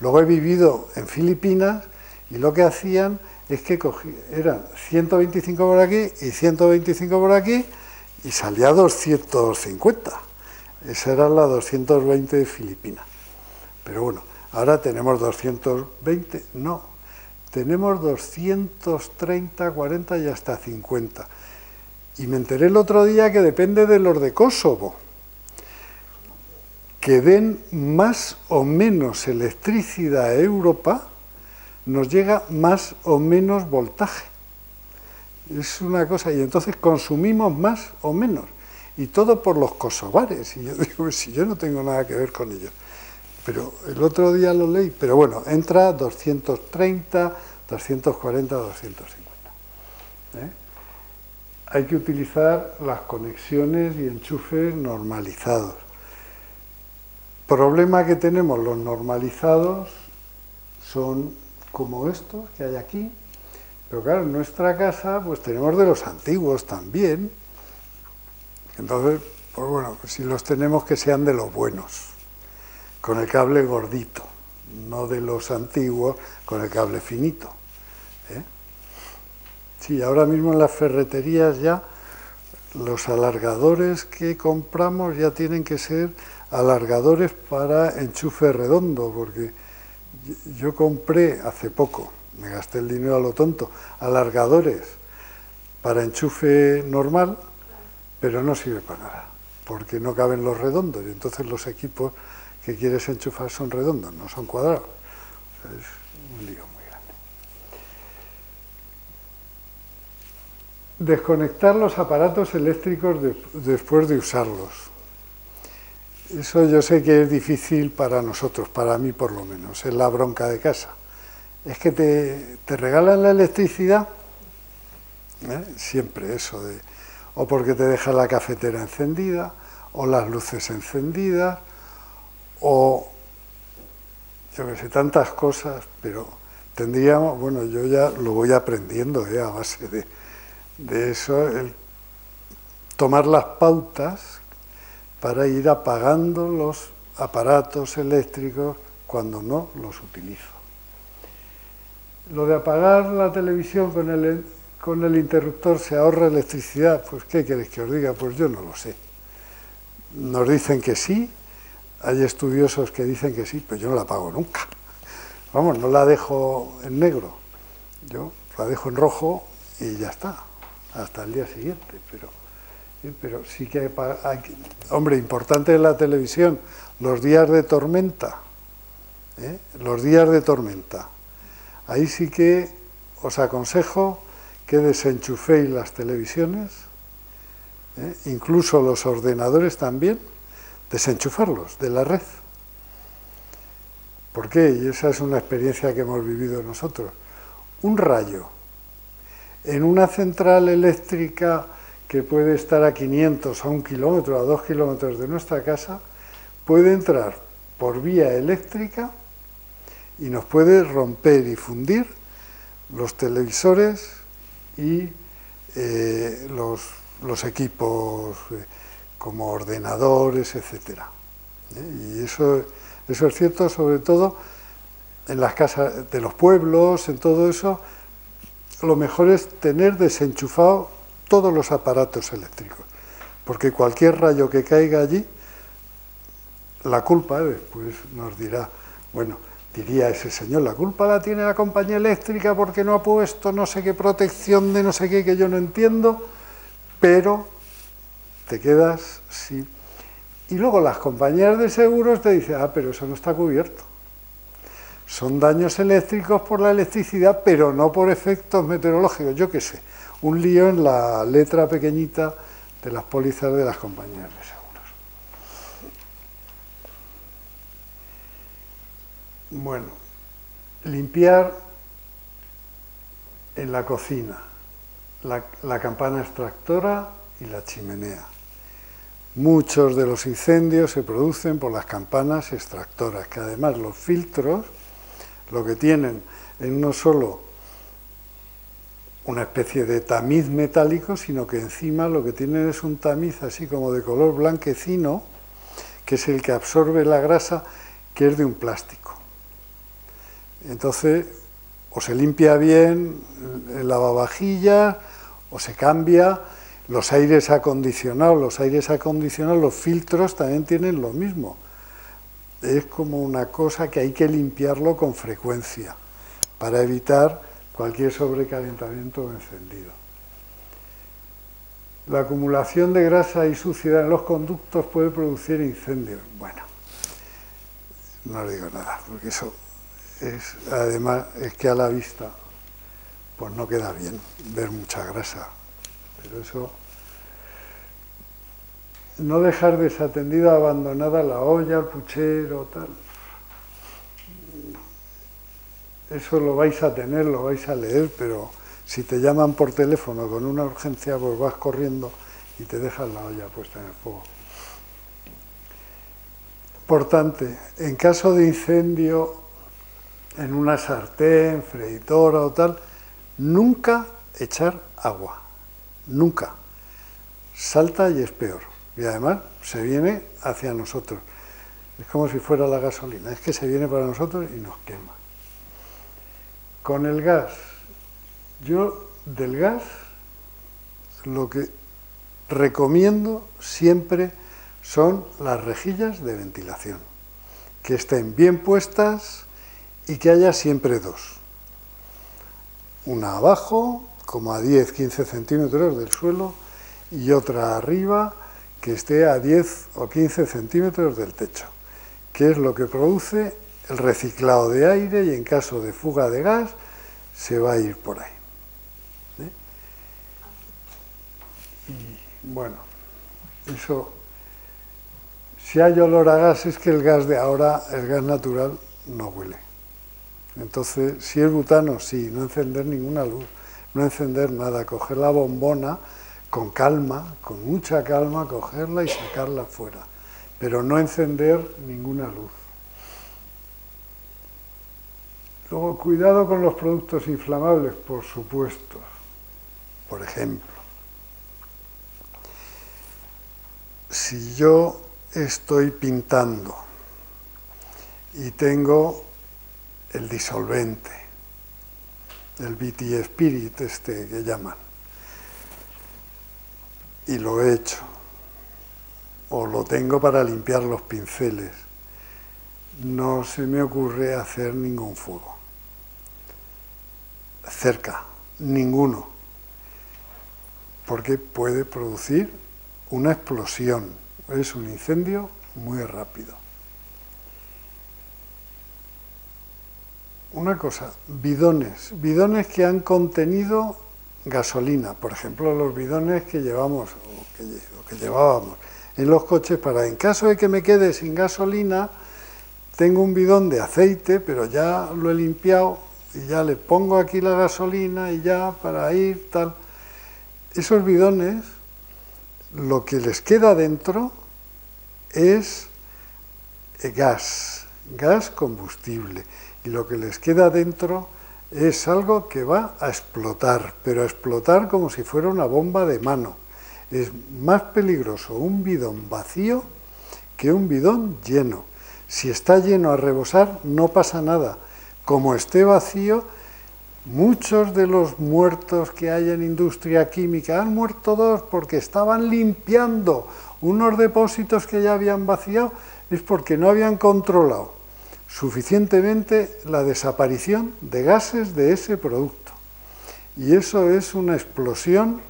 Luego he vivido en Filipinas y lo que hacían es que eran 125 por aquí y 125 por aquí y salía 250. Esa era la 220 de Filipinas. Pero bueno, ahora tenemos 220, no, tenemos 230, 40 y hasta 50. Y me enteré el otro día que depende de los de Kosovo, que den más o menos electricidad a Europa, nos llega más o menos voltaje. Es una cosa, y entonces consumimos más o menos, y todo por los kosovares, y yo digo, si yo no tengo nada que ver con ellos. Pero el otro día lo leí, pero bueno, entra 230, 240, 250. Hay que utilizar las conexiones y enchufes normalizados. Problema que tenemos, los normalizados son como estos que hay aquí, pero claro, en nuestra casa pues tenemos de los antiguos también, entonces, pues bueno, si los tenemos que sean de los buenos, con el cable gordito, no de los antiguos con el cable finito. Sí, ahora mismo en las ferreterías ya los alargadores que compramos ya tienen que ser alargadores para enchufe redondo, porque yo compré hace poco, me gasté el dinero a lo tonto, alargadores para enchufe normal, pero no sirve para nada, porque no caben los redondos, y entonces los equipos que quieres enchufar son redondos, no son cuadrados. O sea, es un lío. Desconectar los aparatos eléctricos después de usarlos. Eso yo sé que es difícil para nosotros, para mí por lo menos, es la bronca de casa. Es que te regalan la electricidad, siempre eso, o porque te dejan la cafetera encendida, o las luces encendidas, o yo qué sé, tantas cosas, pero tendríamos, bueno, yo ya lo voy aprendiendo a base de eso, el tomar las pautas para ir apagando los aparatos eléctricos cuando no los utilizo. Lo de apagar la televisión con el interruptor se ahorra electricidad, pues ¿qué queréis que os diga? Pues yo no lo sé. Nos dicen que sí, hay estudiosos que dicen que sí, pero yo no la apago nunca. Vamos, no la dejo en negro, yo la dejo en rojo y ya está. Hasta el día siguiente, pero sí que hay... Hombre, importante es la televisión, los días de tormenta, los días de tormenta. Ahí sí que os aconsejo que desenchuféis las televisiones, incluso los ordenadores también, desenchufarlos de la red. ¿Por qué? Y esa es una experiencia que hemos vivido nosotros. Un rayo en una central eléctrica que puede estar a 500, a 1 kilómetro, a 2 kilómetros de nuestra casa, puede entrar por vía eléctrica y nos puede romper y fundir los televisores y los equipos como ordenadores, etc. Y eso es cierto, sobre todo en las casas de los pueblos, en todo eso. Lo mejor es tener desenchufado todos los aparatos eléctricos, porque cualquier rayo que caiga allí, la culpa después nos dirá, bueno, diría ese señor, la culpa la tiene la compañía eléctrica porque no ha puesto no sé qué protección de no sé qué que yo no entiendo. pero te quedas sin... Y luego las compañías de seguros te dicen, ah, pero eso no está cubierto. Son daños eléctricos por la electricidad, pero no por efectos meteorológicos, yo qué sé. Un lío en la letra pequeñita de las pólizas de las compañías de seguros. Bueno, limpiar en la cocina, la campana extractora y la chimenea. Muchos de los incendios se producen por las campanas extractoras, que además los filtros, lo que tienen es no solo una especie de tamiz metálico, sino que encima lo que tienen es un tamiz así como de color blanquecino, que es el que absorbe la grasa, que es de un plástico. Entonces, o se limpia bien el lavavajillas, o se cambia. Los aires acondicionados, los filtros también tienen lo mismo. Es como una cosa que hay que limpiarlo con frecuencia para evitar cualquier sobrecalentamiento o encendido. La acumulación de grasa y suciedad en los conductos puede producir incendios. Bueno, no os digo nada, porque eso es, además, es que a la vista pues no queda bien ver mucha grasa. Pero eso, no dejar desatendida, abandonada la olla, el puchero, tal. Eso lo vais a tener, lo vais a leer, pero si te llaman por teléfono con una urgencia, pues vas corriendo y te dejas la olla puesta en el fuego. Importante, en caso de incendio en una sartén, freidora o tal, nunca echar agua. Nunca. Salta y es peor. Y además se viene hacia nosotros. Es como si fuera la gasolina. Es que se viene para nosotros y nos quema. Con el gas. Yo del gas lo que recomiendo siempre son las rejillas de ventilación. Que estén bien puestas y que haya siempre dos. Una abajo, como a 10-15 centímetros del suelo, y otra arriba que esté a 10 o 15 centímetros del techo, que es lo que produce el reciclado de aire y en caso de fuga de gas se va a ir por ahí. ¿Eh? Y bueno, eso, si hay olor a gas es que el gas de ahora, el gas natural, no huele. Entonces, si es butano, sí, no encender ninguna luz. No encender nada, coger la bombona con calma, con mucha calma, cogerla y sacarla fuera, pero no encender ninguna luz. Luego, cuidado con los productos inflamables, por supuesto. Por ejemplo, si yo estoy pintando y tengo el disolvente, el BT Spirit este que llaman, y lo he hecho, o lo tengo para limpiar los pinceles, no se me ocurre hacer ningún fuego, cerca, ninguno, porque puede producir una explosión, es un incendio muy rápido. Una cosa, bidones que han contenido gasolina, por ejemplo, los bidones que llevamos o que llevábamos en los coches para, en caso de que me quede sin gasolina, tengo un bidón de aceite, pero ya lo he limpiado y ya le pongo aquí la gasolina y ya para ir tal. Esos bidones, lo que les queda dentro es gas combustible. Y lo que les queda dentro es algo que va a explotar, pero a explotar como si fuera una bomba de mano. Es más peligroso un bidón vacío que un bidón lleno. Si está lleno a rebosar, no pasa nada. Como esté vacío, muchos de los muertos que hay en industria química, han muerto dos porque estaban limpiando unos depósitos que ya habían vaciado, es porque no habían controlado suficientemente la desaparición de gases de ese producto. Y eso es una explosión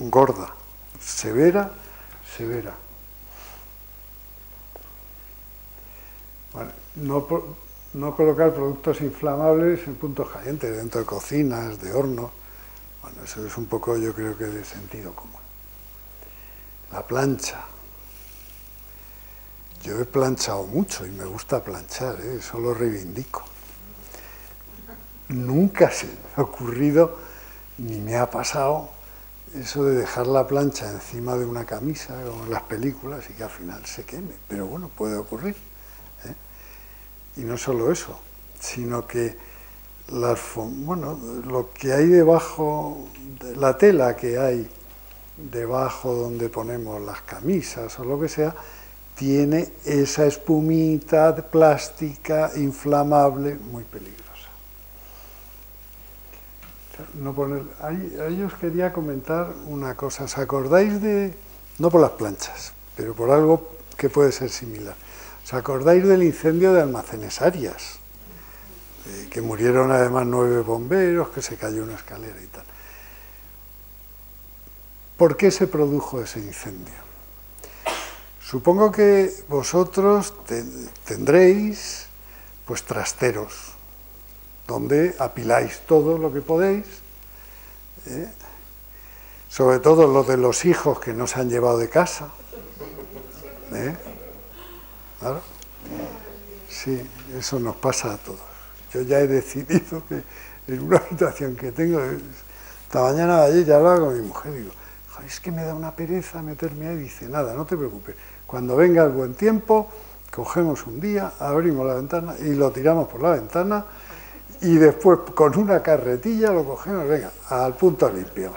gorda, severa, severa. Vale. No colocar productos inflamables en puntos calientes, dentro de cocinas, de horno. Bueno, eso es un poco, yo creo que de sentido común. La plancha. Yo he planchado mucho y me gusta planchar, ¿eh? Eso lo reivindico. Nunca se me ha ocurrido, ni me ha pasado, eso de dejar la plancha encima de una camisa, como en las películas, y que al final se queme. Pero bueno, puede ocurrir, ¿eh? Y no solo eso, sino que lo que hay debajo, la tela que hay debajo donde ponemos las camisas o lo que sea, tiene esa espumita plástica inflamable muy peligrosa. No poner, ahí os quería comentar una cosa. ¿Os acordáis de, no por las planchas, pero por algo que puede ser similar? ¿Os acordáis del incendio de Almacenes Arias? Que murieron además 9 bomberos, que se cayó una escalera y tal. ¿Por qué se produjo ese incendio? Supongo que vosotros tendréis pues trasteros, donde apiláis todo lo que podéis, ¿eh? Sobre todo los de los hijos que no se han llevado de casa, ¿eh? Claro. Sí, eso nos pasa a todos. Yo ya he decidido que en una habitación que tengo, esta mañana de ayer ya hablaba con mi mujer y digo, es que me da una pereza meterme ahí, y dice, nada, no te preocupes. Cuando venga el buen tiempo, cogemos un día, abrimos la ventana y lo tiramos por la ventana y después con una carretilla lo cogemos, venga, al punto limpio.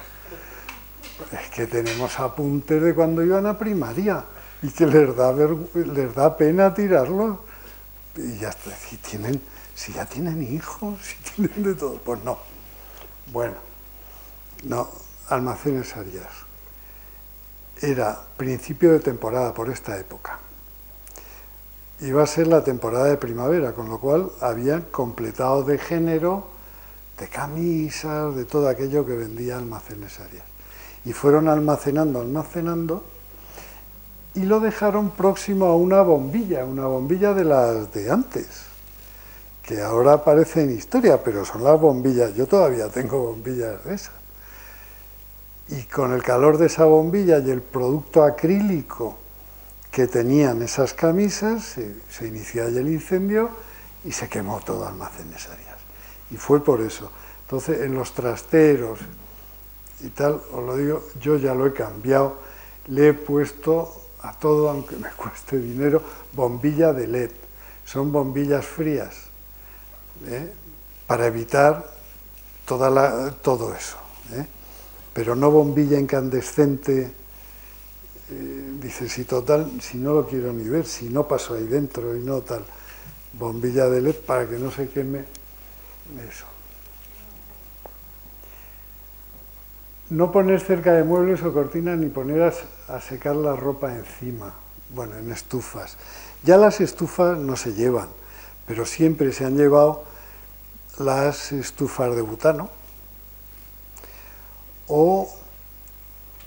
Es que tenemos apuntes de cuando iban a primaria y que les da pena tirarlos. Y ya está, si ya tienen hijos, si tienen de todo, pues no. Bueno, no, Almacenes Arias. Era principio de temporada por esta época. Iba a ser la temporada de primavera, con lo cual habían completado de género, de camisas, de todo aquello que vendía Almacenes Arias. Y fueron almacenando, y lo dejaron próximo a una bombilla de las de antes, que ahora aparecen historia, pero son las bombillas, yo todavía tengo bombillas de esas. Y con el calor de esa bombilla y el producto acrílico que tenían esas camisas, se inició ahí el incendio y se quemó todo Almacenes Arias. Y fue por eso. Entonces, en los trasteros y tal, os lo digo, yo ya lo he cambiado, le he puesto a todo, aunque me cueste dinero, bombilla de LED. Son bombillas frías, ¿eh? Para evitar todo eso, ¿eh? Pero no bombilla incandescente, dice, si total, si no lo quiero ni ver, si no paso ahí dentro y no tal, bombilla de LED para que no se queme eso. No poner cerca de muebles o cortinas ni poner a secar la ropa encima, bueno, en estufas. Ya las estufas no se llevan, pero siempre se han llevado las estufas de butano, o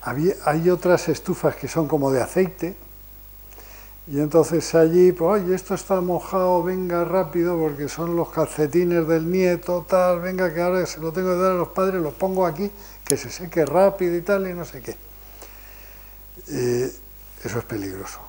hay otras estufas que son como de aceite, y entonces allí, pues, oye, esto está mojado, venga rápido, porque son los calcetines del nieto, tal, venga, que ahora se lo tengo que dar a los padres, los pongo aquí, que se seque rápido y tal, y no sé qué. Eso es peligroso.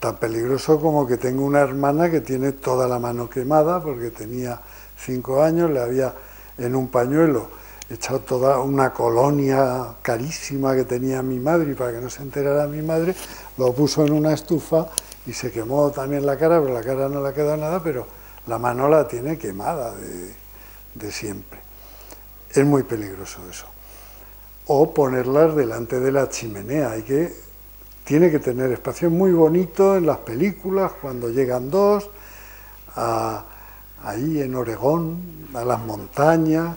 Tan peligroso como que tengo una hermana que tiene toda la mano quemada, porque tenía 5 años, le había en un pañuelo echado toda una colonia carísima que tenía mi madre, y para que no se enterara mi madre, lo puso en una estufa y se quemó también la cara, pero la cara no le ha quedado nada, pero la mano la tiene quemada de siempre. Es muy peligroso eso. O ponerlas delante de la chimenea, tiene que tener espacio muy bonito en las películas, cuando llegan dos, ahí en Oregón, a las montañas,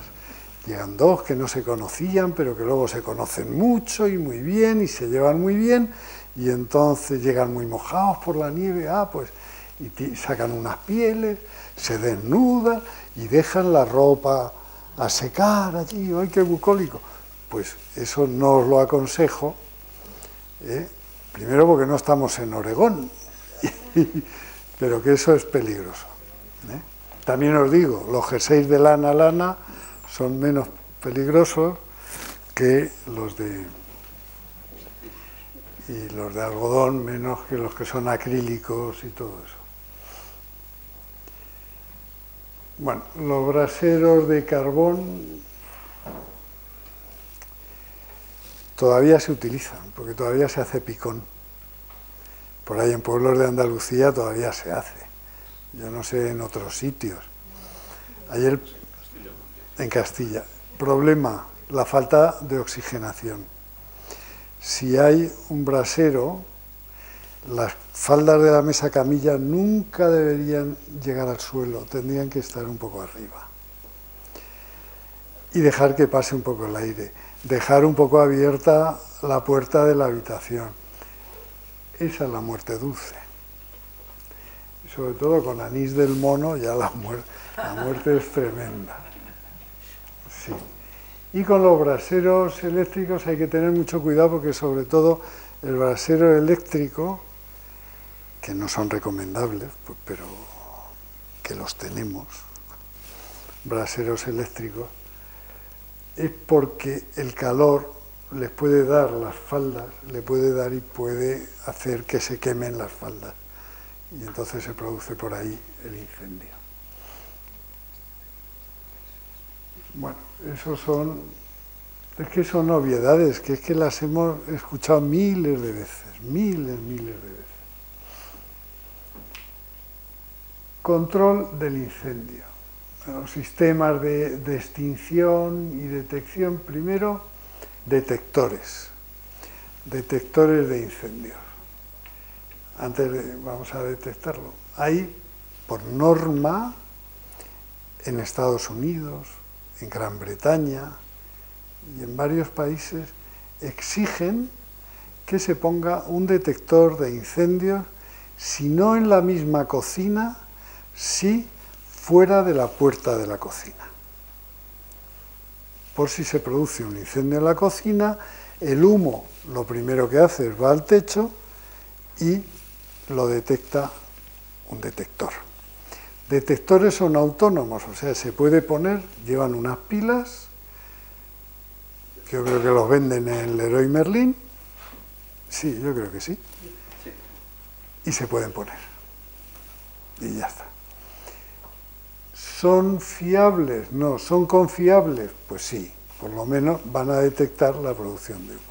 llegan dos que no se conocían, pero que luego se conocen mucho y muy bien, y se llevan muy bien, y entonces llegan muy mojados por la nieve, y sacan unas pieles, se desnudan y dejan la ropa a secar allí, ¡ay, qué bucólico! pues eso no os lo aconsejo, primero porque no estamos en Oregón, pero que eso es peligroso. También os digo, los jerseys de lana son menos peligrosos que los de... y los de algodón menos que los que son acrílicos y todo eso. Bueno, los braseros de carbón todavía se utilizan, porque todavía se hace picón. Por ahí en pueblos de Andalucía todavía se hace. Yo no sé en otros sitios. Ayer en Castilla. Problema, la falta de oxigenación. Si hay un brasero, las faldas de la mesa camilla nunca deberían llegar al suelo, tendrían que estar un poco arriba. Y dejar que pase un poco el aire, dejar un poco abierta la puerta de la habitación. Esa es la muerte dulce. Sobre todo con anís del mono, ya la muerte es tremenda. Sí. Y con los braseros eléctricos hay que tener mucho cuidado, porque sobre todo el brasero eléctrico, que no son recomendables, pero que los tenemos, braseros eléctricos, es porque el calor les puede dar las faldas, le puede dar y puede hacer que se quemen las faldas. Y entonces se produce por ahí el incendio. Bueno, eso son... es que son obviedades, que es que las hemos escuchado miles de veces, miles de veces. Control del incendio. Los sistemas de extinción y detección. Primero, detectores. Detectores de incendios. Antes vamos a detectarlo. Hay, por norma, en Estados Unidos, en Gran Bretaña y en varios países, exigen que se ponga un detector de incendios, si no en la misma cocina, si fuera de la puerta de la cocina. Por si se produce un incendio en la cocina, el humo lo primero que hace es va al techo y lo detecta un detector. Detectores son autónomos, o sea, se puede poner, llevan unas pilas, yo creo que los venden en Leroy Merlin, sí, yo creo que sí, y se pueden poner, y ya está. ¿Son fiables? No. ¿Son confiables? Pues sí, por lo menos van a detectar la producción de humo.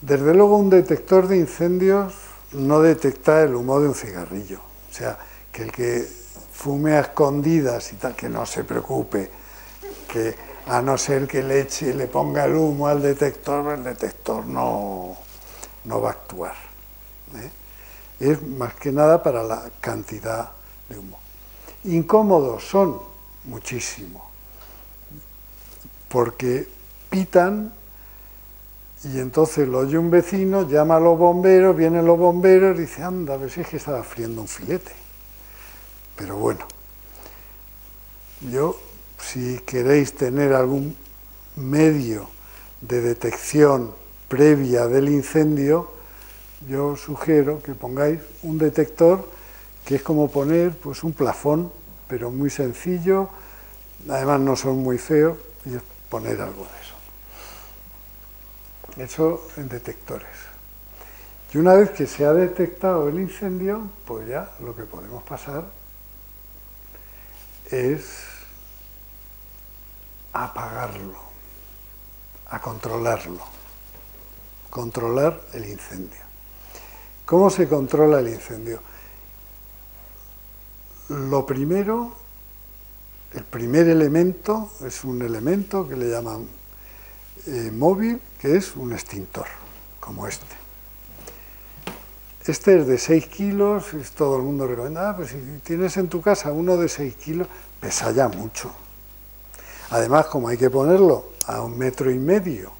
Desde luego un detector de incendios no detecta el humo de un cigarrillo. O sea, que el que fume a escondidas y tal, que no se preocupe, que a no ser que le eche y le ponga el humo al detector, el detector no va a actuar. Es más que nada para la cantidad de humo. Incómodos son muchísimo, porque pitan y entonces lo oye un vecino, llama a los bomberos, vienen los bomberos y dice, anda, a ver si es que estaba friendo un filete. Pero bueno, yo, si queréis tener algún medio de detección previa del incendio, yo os sugiero que pongáis un detector que es como poner pues un plafón, pero muy sencillo, además no son muy feos, y es poner algo de eso. Eso en detectores. Y una vez que se ha detectado el incendio, pues ya lo que podemos pasar es a apagarlo, a controlarlo, controlar el incendio. ¿Cómo se controla el incendio? Lo primero, el primer elemento, es un elemento que le llaman móvil, que es un extintor, como este. Este es de 6 kilos, es todo el mundo recomienda, pues si tienes en tu casa uno de 6 kilos, pesa ya mucho. Además, como hay que ponerlo a 1,5 metros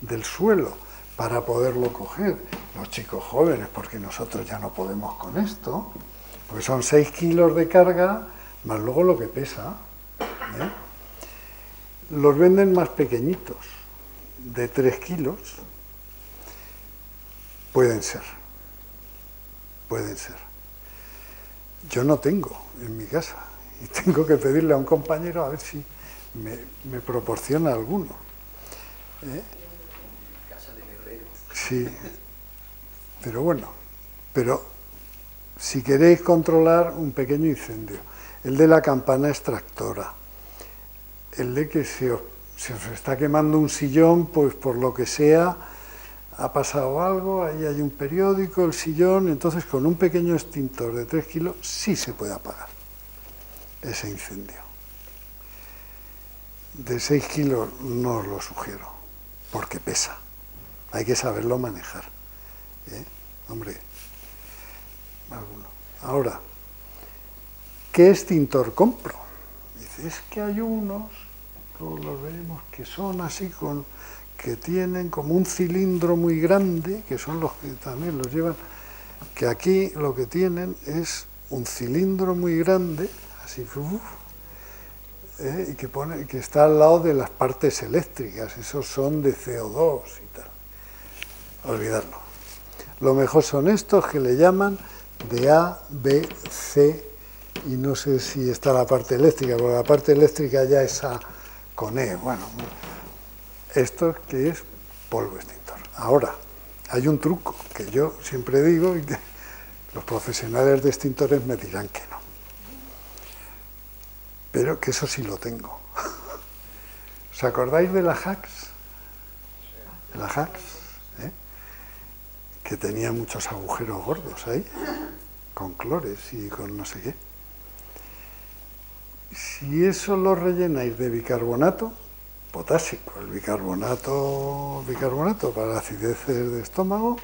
del suelo para poderlo coger, los chicos jóvenes, porque nosotros ya no podemos con esto, porque son 6 kilos de carga, más luego lo que pesa, los venden más pequeñitos, de 3 kilos, pueden ser. Yo no tengo en mi casa y tengo que pedirle a un compañero a ver si me proporciona alguno. ¿Eh? Casa del herrero. Sí, pero bueno, pero si queréis controlar un pequeño incendio, el de la campana extractora, el de que se os está quemando un sillón, pues por lo que sea, ha pasado algo, ahí hay un periódico, el sillón, entonces con un pequeño extintor de 3 kilos sí se puede apagar ese incendio. De 6 kilos no os lo sugiero, porque pesa, hay que saberlo manejar. ¿Eh? Hombre, alguno. Ahora, ¿qué extintor compro? Dice, es que hay unos, todos los veremos, que son así con... que tienen como un cilindro muy grande, que son los que también los llevan, que aquí lo que tienen es un cilindro muy grande, así y que pone, que está al lado de las partes eléctricas, esos son de CO2 y tal. Olvidarlo. Lo mejor son estos que le llaman de A, B, C, y no sé si está la parte eléctrica, porque la parte eléctrica ya es A con E, bueno... Esto que es polvo extintor. Ahora, hay un truco que yo siempre digo y que los profesionales de extintores me dirán que no. Pero que eso sí lo tengo. ¿Os acordáis de la Hax? La Hax, ¿eh? Que tenía muchos agujeros gordos ahí, con clores y con no sé qué. Si eso lo rellenáis de bicarbonato, potásico, el bicarbonato para acideces de estómago,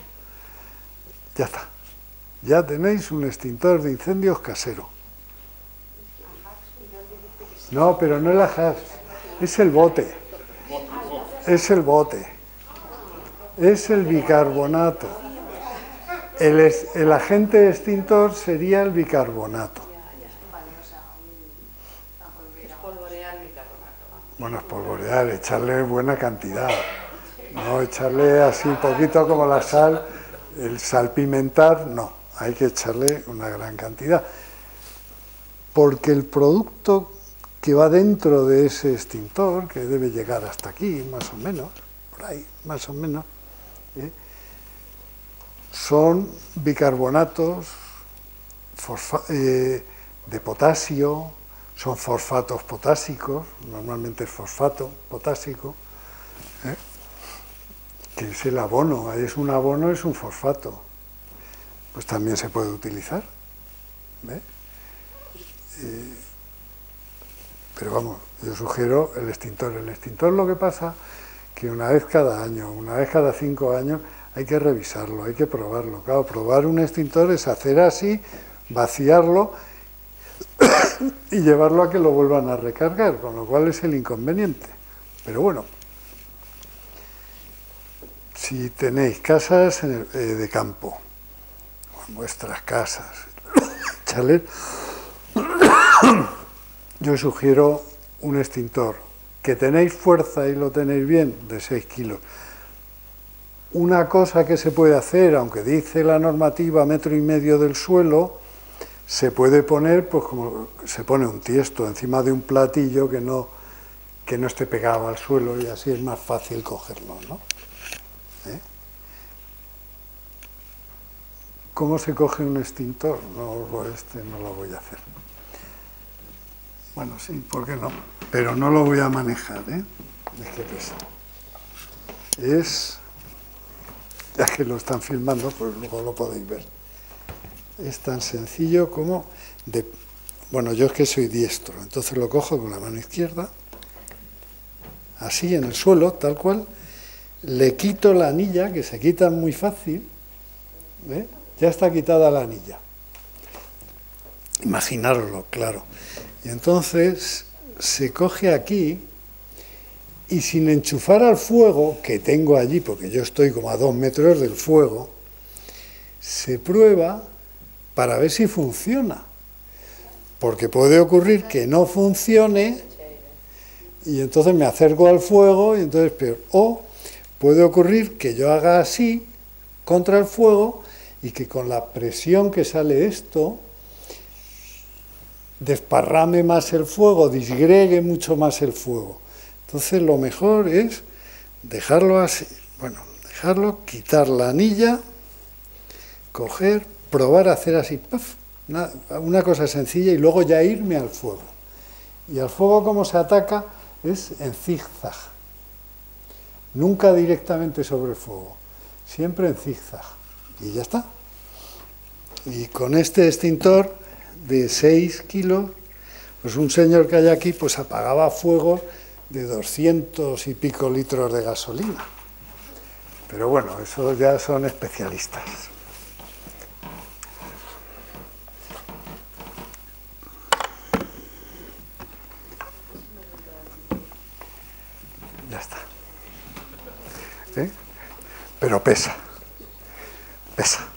ya está. Ya tenéis un extintor de incendios casero. No, pero no es la Hax, es el bote. Es el bote. Es el bicarbonato. El agente extintor sería el bicarbonato. Bueno, espolvorear, echarle buena cantidad, no echarle así poquito como la sal, el salpimentar, no, hay que echarle una gran cantidad, porque el producto que va dentro de ese extintor, que debe llegar hasta aquí, más o menos, por ahí, más o menos, son bicarbonatos de potasio, son fosfatos potásicos, normalmente fosfato potásico, ¿eh? Que es el abono, es un abono, es un fosfato, pues también se puede utilizar, ¿eh? Pero vamos, yo sugiero el extintor. El extintor, lo que pasa que una vez cada año, una vez cada 5 años, hay que revisarlo, hay que probarlo. Claro, probar un extintor es hacer así, vaciarlo, y llevarlo a que lo vuelvan a recargar, con lo cual es el inconveniente. Pero bueno, si tenéis casas de campo, o en vuestras casas, chalés, yo sugiero un extintor, que tenéis fuerza y lo tenéis bien, de 6 kilos. Una cosa que se puede hacer, aunque dice la normativa 1,5 metros del suelo, se puede poner, pues como se pone un tiesto encima de un platillo que no esté pegado al suelo, y así es más fácil cogerlo, ¿no? ¿Eh? ¿Cómo se coge un extintor? No, no lo voy a hacer. Bueno, sí, ¿por qué no? Pero no lo voy a manejar, ¿eh? Es que pesa. Es... ya que lo están filmando, pues luego lo podéis ver. Es tan sencillo como de... Bueno, yo es que soy diestro, entonces lo cojo con la mano izquierda, así en el suelo, tal cual, le quito la anilla, que se quita muy fácil, ¿eh? Ya está quitada la anilla. Imaginároslo, claro. Y entonces se coge aquí y sin enchufar al fuego, que tengo allí, porque yo estoy como a 2 metros del fuego, se prueba... para ver si funciona, porque puede ocurrir que no funcione y entonces me acerco al fuego y entonces peor. O puede ocurrir que yo haga así contra el fuego y que con la presión que sale esto desparrame más el fuego, disgregue mucho más el fuego. Entonces lo mejor es dejarlo así, bueno, dejarlo, quitar la anilla, coger, probar a hacer así, ¡puff! Una cosa sencilla y luego ya irme al fuego. Y al fuego como se ataca es en zigzag, nunca directamente sobre el fuego, siempre en zigzag y ya está. Y con este extintor de 6 kilos, pues un señor que hay aquí pues apagaba fuego de 200 y pico litros de gasolina. Pero bueno, eso ya son especialistas. Ya está. ¿Sí? Pero pesa. Pesa.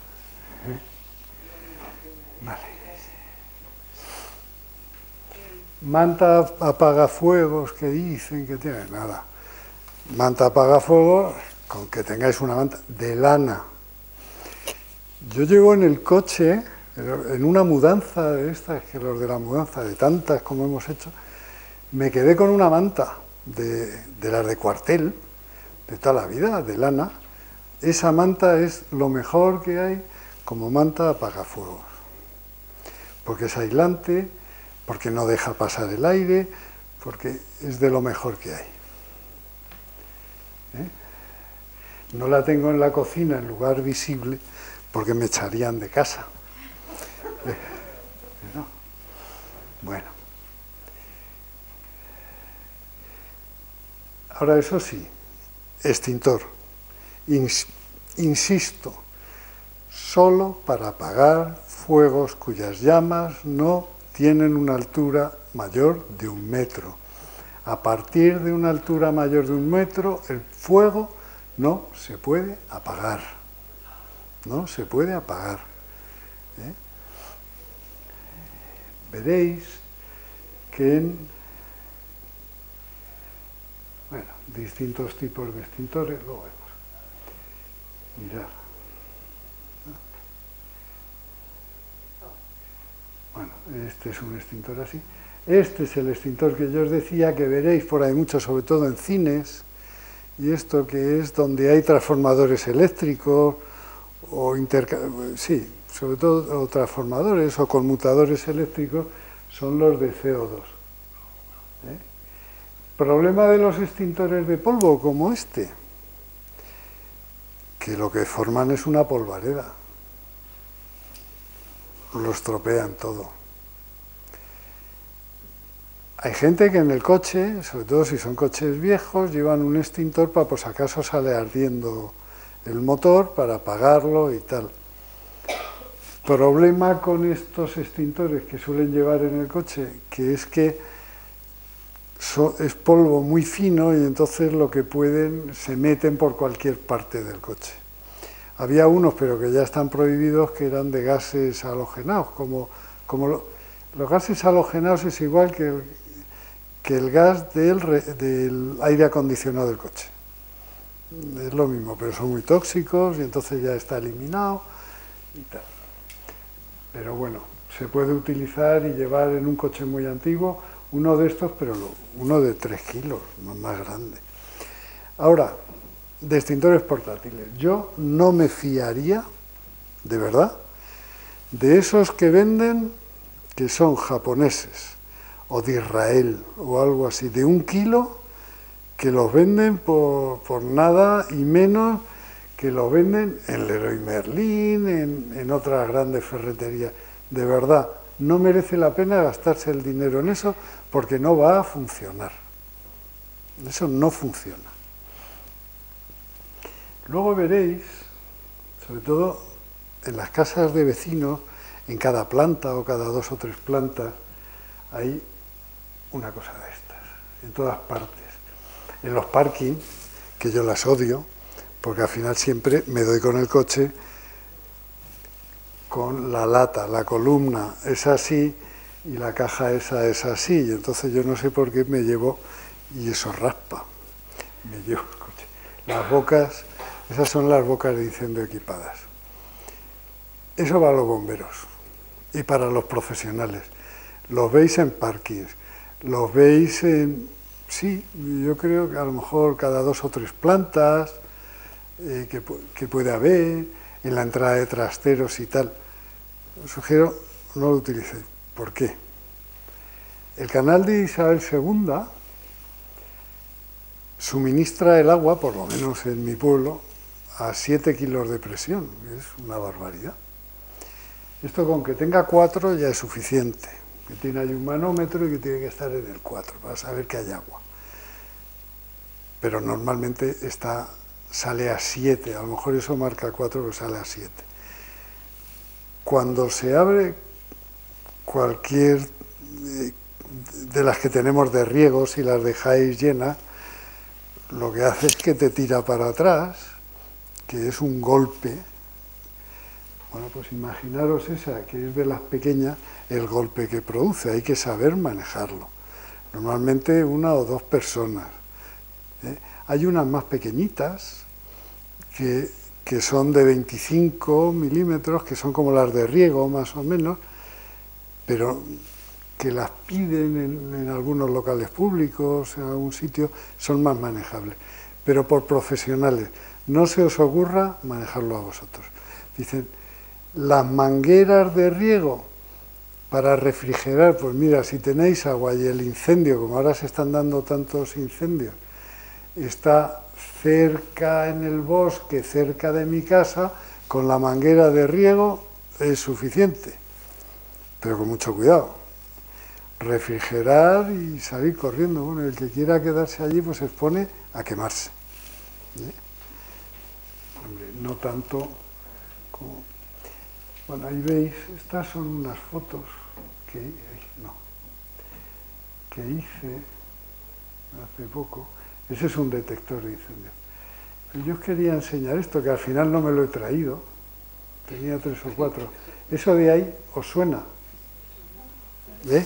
Manta apagafuegos que dicen que tienen, nada. Manta apagafuegos, con que tengáis una manta de lana. Yo llego en el coche, en una mudanza de estas, que los de la mudanza, de tantas como hemos hecho, me quedé con una manta de las de cuartel, de toda la vida, de lana. Esa manta es lo mejor que hay como manta apagafuegos, porque es aislante, porque no deja pasar el aire, porque es de lo mejor que hay. ¿Eh? No la tengo en la cocina, en lugar visible, porque me echarían de casa. No. Bueno. Ahora, eso sí, extintor. Insisto, solo para apagar fuegos cuyas llamas no tienen una altura mayor de 1 metro. A partir de una altura mayor de 1 metro, el fuego no se puede apagar. No se puede apagar. ¿Eh? Veréis que en distintos tipos de extintores, lo vemos. Mirad. Bueno, este es un extintor así. Este es el extintor que yo os decía, que veréis por ahí mucho, sobre todo en cines, y esto que es donde hay transformadores eléctricos, o sí, sobre todo o transformadores o conmutadores eléctricos, son los de CO2. ¿Eh? Problema de los extintores de polvo, como este, que lo que forman es una polvareda. Lo estropean todo. Hay gente que en el coche, sobre todo si son coches viejos, llevan un extintor para, por si acaso sale ardiendo el motor, para apagarlo y tal. Problema con estos extintores que suelen llevar en el coche, que es que es polvo muy fino y entonces lo que pueden, se meten por cualquier parte del coche. Había unos, pero que ya están prohibidos, que eran de gases halogenados. Los gases halogenados es igual que el gas del aire acondicionado del coche. Es lo mismo, pero son muy tóxicos y entonces ya está eliminado y tal. Pero bueno, se puede utilizar y llevar en un coche muy antiguo uno de estos, pero uno de 3 kilos, no más grande. Ahora, de extintores portátiles. Yo no me fiaría, de verdad, de esos que venden, que son japoneses, o de Israel, o algo así, de 1 kilo, que los venden por nada y menos, que los venden en Leroy Merlin, en otras grandes ferreterías. De verdad, no merece la pena gastarse el dinero en eso, porque no va a funcionar. Eso no funciona. Luego veréis, sobre todo en las casas de vecinos, en cada planta o cada 2 o 3 plantas, hay una cosa de estas, en todas partes. En los parkings, que yo las odio, porque al final siempre me doy con el coche, con la lata, la columna es así y la caja esa es así, y entonces yo no sé por qué me llevo y eso raspa. Me llevo el coche. Las bocas, esas son las bocas de incendio equipadas. Eso va a los bomberos y para los profesionales. Los veis en parkings, los veis en... Sí, yo creo que a lo mejor cada 2 o 3 plantas que puede haber, en la entrada de trasteros y tal. Os sugiero no lo utilicéis. ¿Por qué? El canal de Isabel II suministra el agua, por lo menos en mi pueblo, a 7 kilos de presión. Es una barbaridad. Esto con que tenga 4 ya es suficiente. Que tiene ahí un manómetro y que tiene que estar en el 4 para saber que hay agua. Pero normalmente está, sale a 7, a lo mejor eso marca 4, pero sale a 7. Cuando se abre cualquier de las que tenemos de riego, si las dejáis llenas, lo que hace es que te tira para atrás, que es un golpe. Bueno, pues imaginaros esa, que es de las pequeñas, el golpe que produce, hay que saber manejarlo. Normalmente 1 o 2 personas. Hay unas más pequeñitas, que son de 25 milímetros, que son como las de riego, más o menos, pero que las piden en algunos locales públicos, en algún sitio, son más manejables. Pero por profesionales, no se os ocurra manejarlo a vosotros. Dicen, las mangueras de riego para refrigerar, pues mira, si tenéis agua y el incendio, como ahora se están dando tantos incendios, está cerca en el bosque, cerca de mi casa, con la manguera de riego es suficiente, pero con mucho cuidado. Refrigerar y salir corriendo. Bueno, el que quiera quedarse allí, pues se expone a quemarse. ¿Sí? Hombre, no tanto como... Bueno, ahí veis, estas son unas fotos que, que hice hace poco. Ese es un detector de incendios. Yo os quería enseñar esto, que al final no me lo he traído. Tenía 3 o 4. Eso de ahí, ¿os suena? ¿Eh?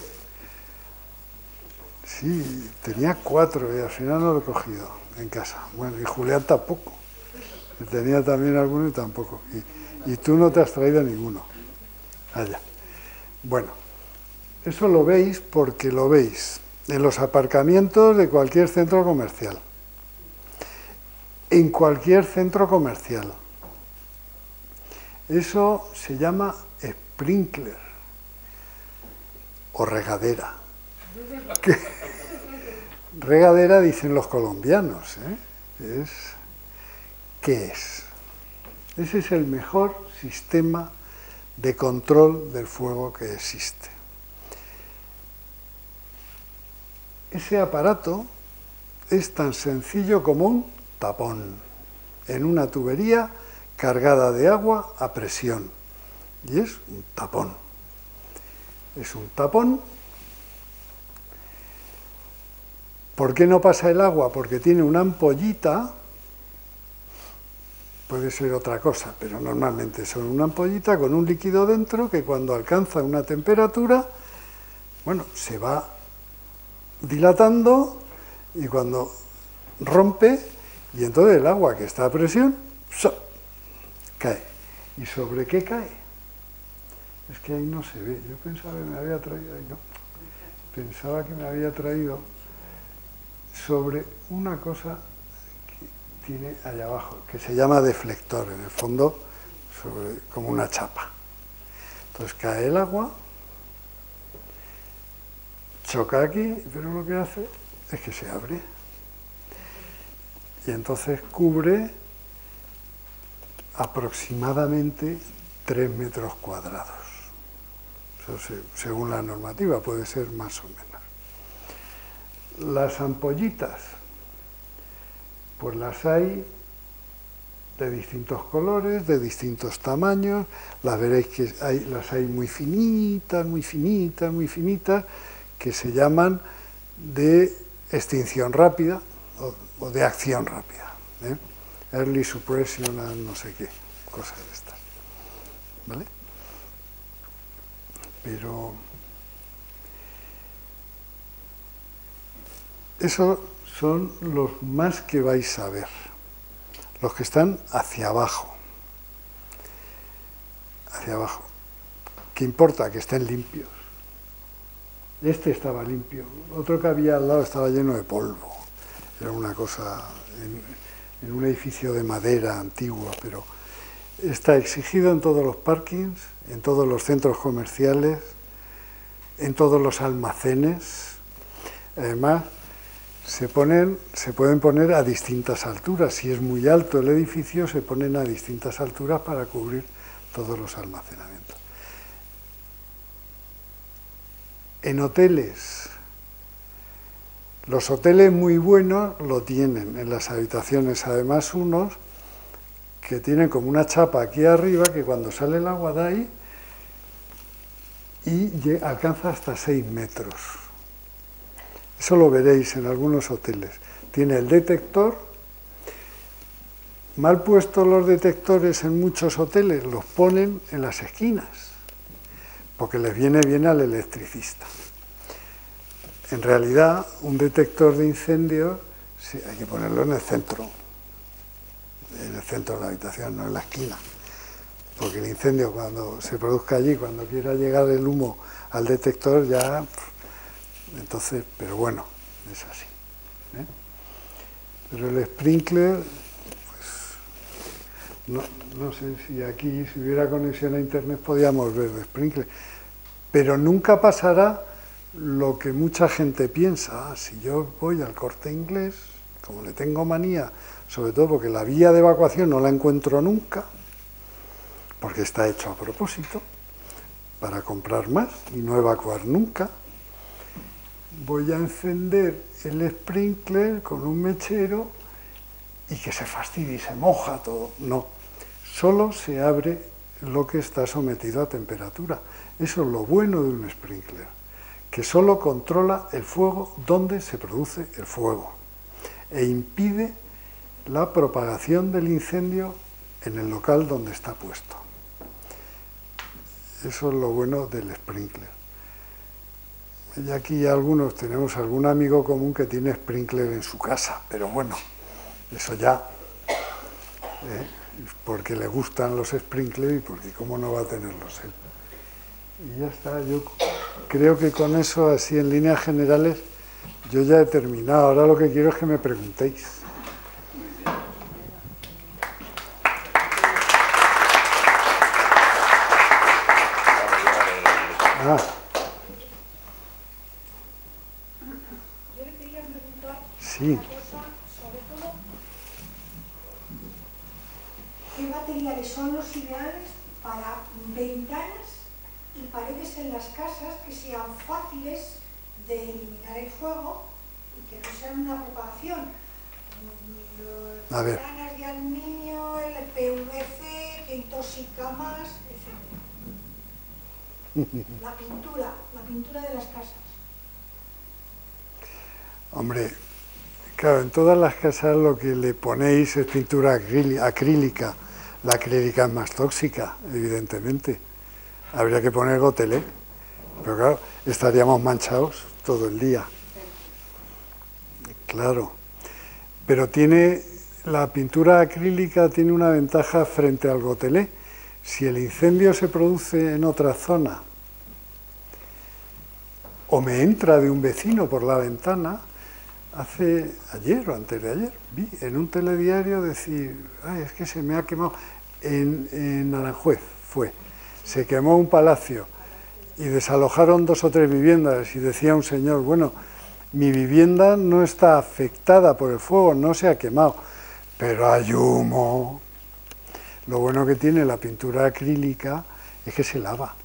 Sí, tenía 4 y al final no lo he cogido en casa. Bueno, y Julián tampoco. Tenía también alguno y tampoco. Y tú no te has traído ninguno. Allá. Bueno, eso lo veis porque lo veis en los aparcamientos de cualquier centro comercial. En cualquier centro comercial. Eso se llama sprinkler o regadera. ¿Qué? Regadera dicen los colombianos, ¿eh? ¿Qué es? Ese es el mejor sistema de control del fuego que existe. Ese aparato es tan sencillo como un tapón en una tubería cargada de agua a presión. Y es un tapón. Es un tapón. ¿Por qué no pasa el agua? Porque tiene una ampollita. Puede ser otra cosa, pero normalmente son una ampollita con un líquido dentro que cuando alcanza una temperatura, bueno, se va dilatando y cuando rompe, y entonces el agua que está a presión, cae. ¿Y sobre qué cae? Es que ahí no se ve. Yo pensaba que me había traído, ahí no. Pensaba que me había traído sobre una cosa tiene allá abajo, que se llama deflector, en el fondo, sobre, como una chapa. Entonces cae el agua, choca aquí, pero lo que hace es que se abre. Y entonces cubre aproximadamente 3 metros cuadrados. Eso según la normativa, puede ser más o menos. Las ampollitas, pues las hay de distintos colores, de distintos tamaños, las veréis que hay, las hay muy finitas, muy finitas, muy finitas, que se llaman de extinción rápida o de acción rápida. ¿Eh? Early suppression and no sé qué, cosas de estas. ¿Vale? Pero Esos son los más que vais a ver, los que están hacia abajo. Hacia abajo. ¿Qué importa? Que estén limpios. Este estaba limpio, otro que había al lado estaba lleno de polvo. Era una cosa en un edificio de madera antigua, pero está exigido en todos los parkings, en todos los centros comerciales, en todos los almacenes. Además, se pueden poner a distintas alturas. Si es muy alto el edificio, se ponen a distintas alturas para cubrir todos los almacenamientos. En hoteles, los hoteles muy buenos lo tienen, en las habitaciones además unos que tienen como una chapa aquí arriba que cuando sale el agua da ahí y alcanza hasta 6 metros. Eso lo veréis en algunos hoteles. Tiene el detector, mal puestos los detectores en muchos hoteles, los ponen en las esquinas, porque les viene bien al electricista. En realidad, un detector de incendios hay que ponerlo en el centro de la habitación, no en la esquina, porque el incendio cuando se produzca allí, cuando quiera llegar el humo al detector, ya, entonces, pero bueno, es así, ¿eh? Pero el sprinkler, pues, no sé si aquí, si hubiera conexión a internet, podíamos ver el sprinkler, pero nunca pasará lo que mucha gente piensa. Si yo voy al Corte Inglés, como le tengo manía, sobre todo porque la vía de evacuación no la encuentro nunca, porque está hecho a propósito, para comprar más y no evacuar nunca, voy a encender el sprinkler con un mechero y que se fastidie, se moja todo. No, solo se abre lo que está sometido a temperatura. Eso es lo bueno de un sprinkler, que solo controla el fuego donde se produce el fuego e impide la propagación del incendio en el local donde está puesto. Eso es lo bueno del sprinkler. Y aquí algunos tenemos algún amigo común que tiene sprinkler en su casa, pero bueno, eso ya, porque le gustan los sprinklers y porque cómo no va a tenerlos él. Y ya está, yo creo que con eso, así en líneas generales, yo ya he terminado. Ahora lo que quiero es que me preguntéis. Ah. Yo le quería preguntar una cosa, sobre todo, ¿qué materiales son los ideales para ventanas y paredes en las casas que sean fáciles de eliminar el fuego y que no sean una propagación? Las ventanas de aluminio, el PVC, que intoxica más, etc. La pintura de las casas. Hombre, claro, en todas las casas lo que le ponéis es pintura acrílica. La acrílica es más tóxica, evidentemente. Habría que poner gotelé, pero claro, estaríamos manchados todo el día. Claro, pero la pintura acrílica tiene una ventaja frente al gotelé. Si el incendio se produce en otra zona, o me entra de un vecino por la ventana, ayer o antes de ayer, vi en un telediario decir, ay, es que se me ha quemado, en Aranjuez fue. Se quemó un palacio y desalojaron 2 o 3 viviendas y decía un señor, bueno, mi vivienda no está afectada por el fuego, no se ha quemado, pero hay humo. Lo bueno que tiene la pintura acrílica es que se lava,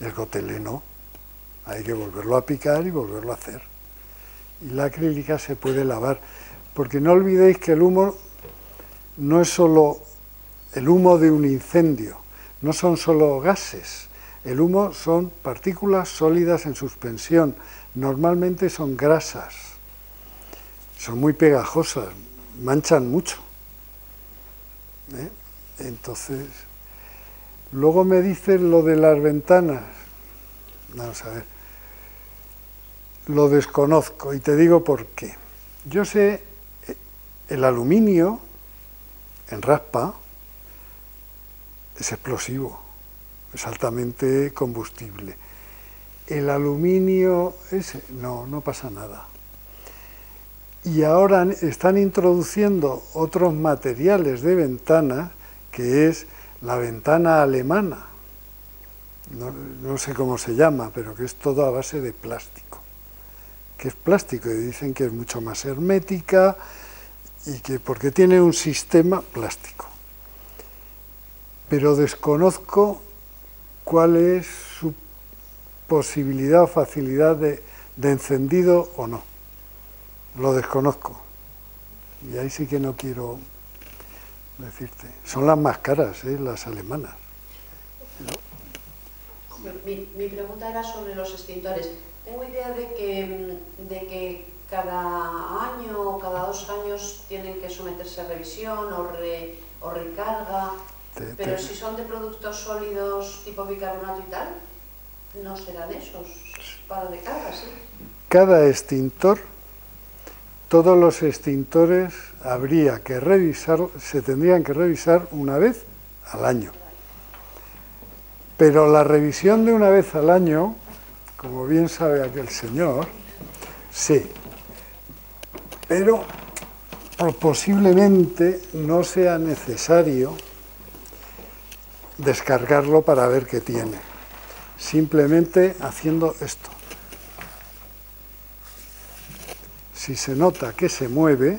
el gotelé no, hay que volverlo a picar y volverlo a hacer. Y la acrílica se puede lavar, porque no olvidéis que el humo no es solo el humo de un incendio, no son solo gases, el humo son partículas sólidas en suspensión, normalmente son grasas, son muy pegajosas, manchan mucho, ¿eh? Entonces, luego me dicen lo de las ventanas. Vamos a ver, lo desconozco y te digo por qué. Yo sé, el aluminio en raspa es explosivo, es altamente combustible. El aluminio ese, no pasa nada. Y ahora están introduciendo otros materiales de ventana, que es la ventana alemana. No sé cómo se llama, pero que es todo a base de plástico. Que es plástico, y dicen que es mucho más hermética, y que porque tiene un sistema plástico. Pero desconozco cuál es su posibilidad o facilidad de encendido o no. Lo desconozco. Y ahí sí que no quiero decirte. Son las más caras, las alemanas. Mi pregunta era sobre los extintores. Tengo idea de que cada año o cada 2 años tienen que someterse a revisión o recarga, pero si son de productos sólidos tipo bicarbonato y tal, no serán esos para recarga, ¿sí? Cada extintor, todos los extintores habría que revisar, se tendrían que revisar una vez al año. Pero la revisión de una vez al año, como bien sabe aquel señor, sí, pero posiblemente no sea necesario descargarlo para ver qué tiene, simplemente haciendo esto. Si se nota que se mueve,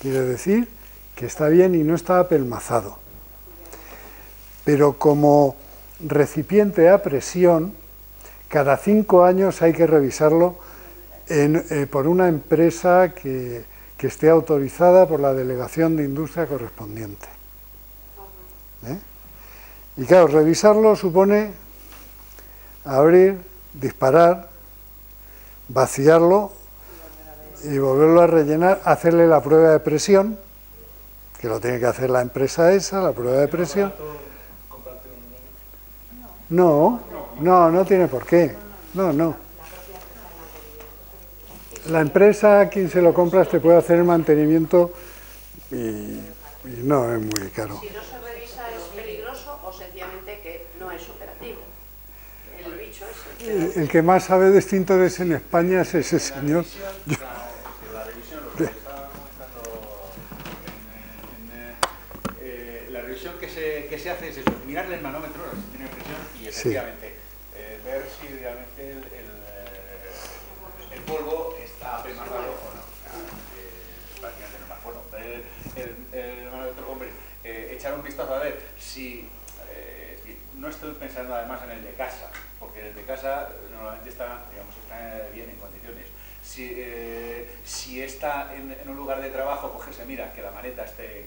quiere decir que está bien y no está apelmazado. Pero como recipiente a presión, cada 5 años hay que revisarlo por una empresa que esté autorizada por la Delegación de Industria correspondiente. Y claro, revisarlo supone abrir, disparar, vaciarlo y volverlo a rellenar, hacerle la prueba de presión, que lo tiene que hacer la empresa esa, la prueba de presión. No tiene por qué. No. La empresa a quien se lo compras te puede hacer el mantenimiento y no es muy caro. Si no se revisa, ¿es peligroso o sencillamente que no es operativo? El bicho es el que más sabe de extintores en España es ese señor. La revisión que se hace es eso, mirarle el manómetro, efectivamente, sí. Ver si realmente el polvo está apelmazado o no. Prácticamente no más. Bueno, el manómetro, hombre, echar un vistazo a ver si... no estoy pensando además en el de casa, porque el de casa normalmente está, digamos, está bien en condiciones. Si está en un lugar de trabajo, pues que se mira que la maneta esté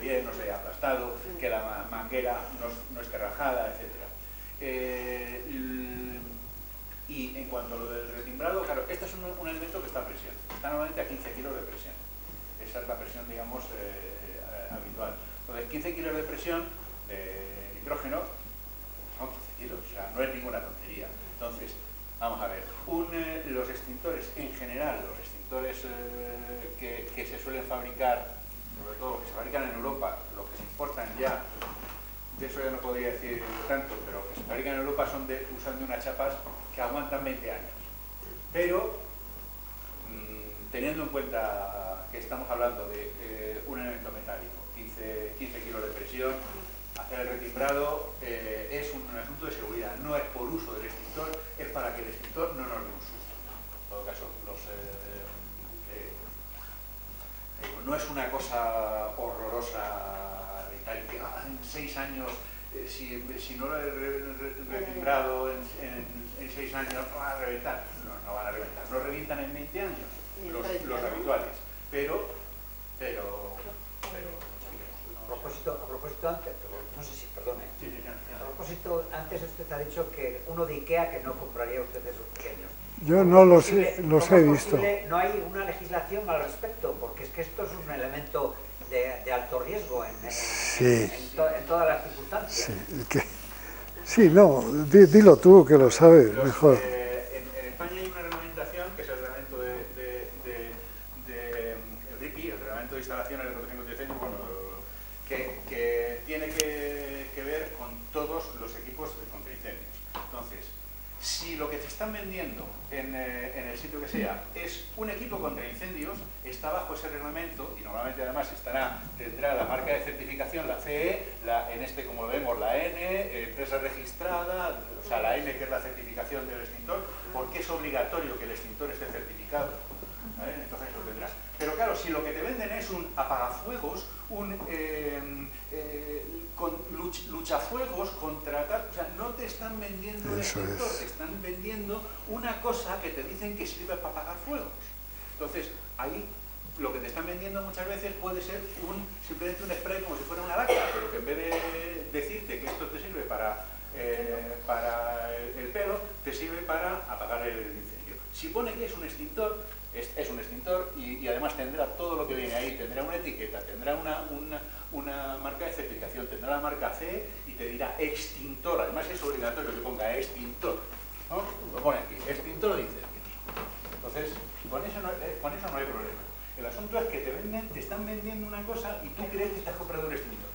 bien, no se haya aplastado, que la manguera no esté rajada, etcétera. Y en cuanto a lo del retimbrado, claro, este es un elemento que está a presión, está normalmente a 15 kilos de presión, esa es la presión, digamos, habitual. Entonces, 15 kilos de presión de nitrógeno son 15 kilos, o sea, no es ninguna tontería. Entonces, vamos a ver, los extintores en general, los extintores que se suelen fabricar, sobre todo los que se fabrican en Europa, los que se importan ya, de eso ya no podría decir tanto, pero los que se fabrican en Europa usan de unas chapas que aguantan 20 años. Pero, teniendo en cuenta que estamos hablando de un elemento metálico, 15 kilos de presión, hacer el retimbrado es un asunto de seguridad, no es por uso del extintor, es para que el extintor no nos dé un susto. En todo caso, no es una cosa horrorosa. En 6 años, si no lo he retimbrado en 6 años, van a reventar. No van a reventar. No revientan en 20 años los habituales. A propósito, antes, no sé si, perdone. A propósito, antes usted ha dicho que uno de Ikea que no compraría usted esos pequeños. Yo no los he visto. No hay una legislación al respecto, porque es que esto es un elemento de alto riesgo en todas las circunstancias. Sí, dilo tú, que lo sabes mejor. Si lo que te están vendiendo en el sitio que sea es un equipo contra incendios, está bajo ese reglamento y normalmente además tendrá la marca de certificación, la CE, en este como lo vemos la N, empresa registrada, o sea la N que es la certificación del extintor, porque es obligatorio que el extintor esté certificado, ¿vale? Entonces lo tendrás. Pero claro, si lo que te venden es un apagafuegos, un luchafuegos, contratar, o sea, no te están vendiendo el extintor, te están vendiendo una cosa que te dicen que sirve para apagar fuegos. Entonces, ahí lo que te están vendiendo muchas veces puede ser simplemente un spray como si fuera una lata, pero que en vez de decirte que esto te sirve para el pelo, te sirve para apagar el incendio. Si pone que es un extintor, es un extintor y además tendrá todo lo que viene ahí, tendrá una etiqueta, tendrá una marca de certificación, tendrá la marca C y te dirá extintor, además es obligatorio que ponga extintor, ¿no? Lo pone aquí, extintor de incendios. Entonces, con eso no hay problema. El asunto es que te están vendiendo una cosa y tú crees que estás comprando un extintor.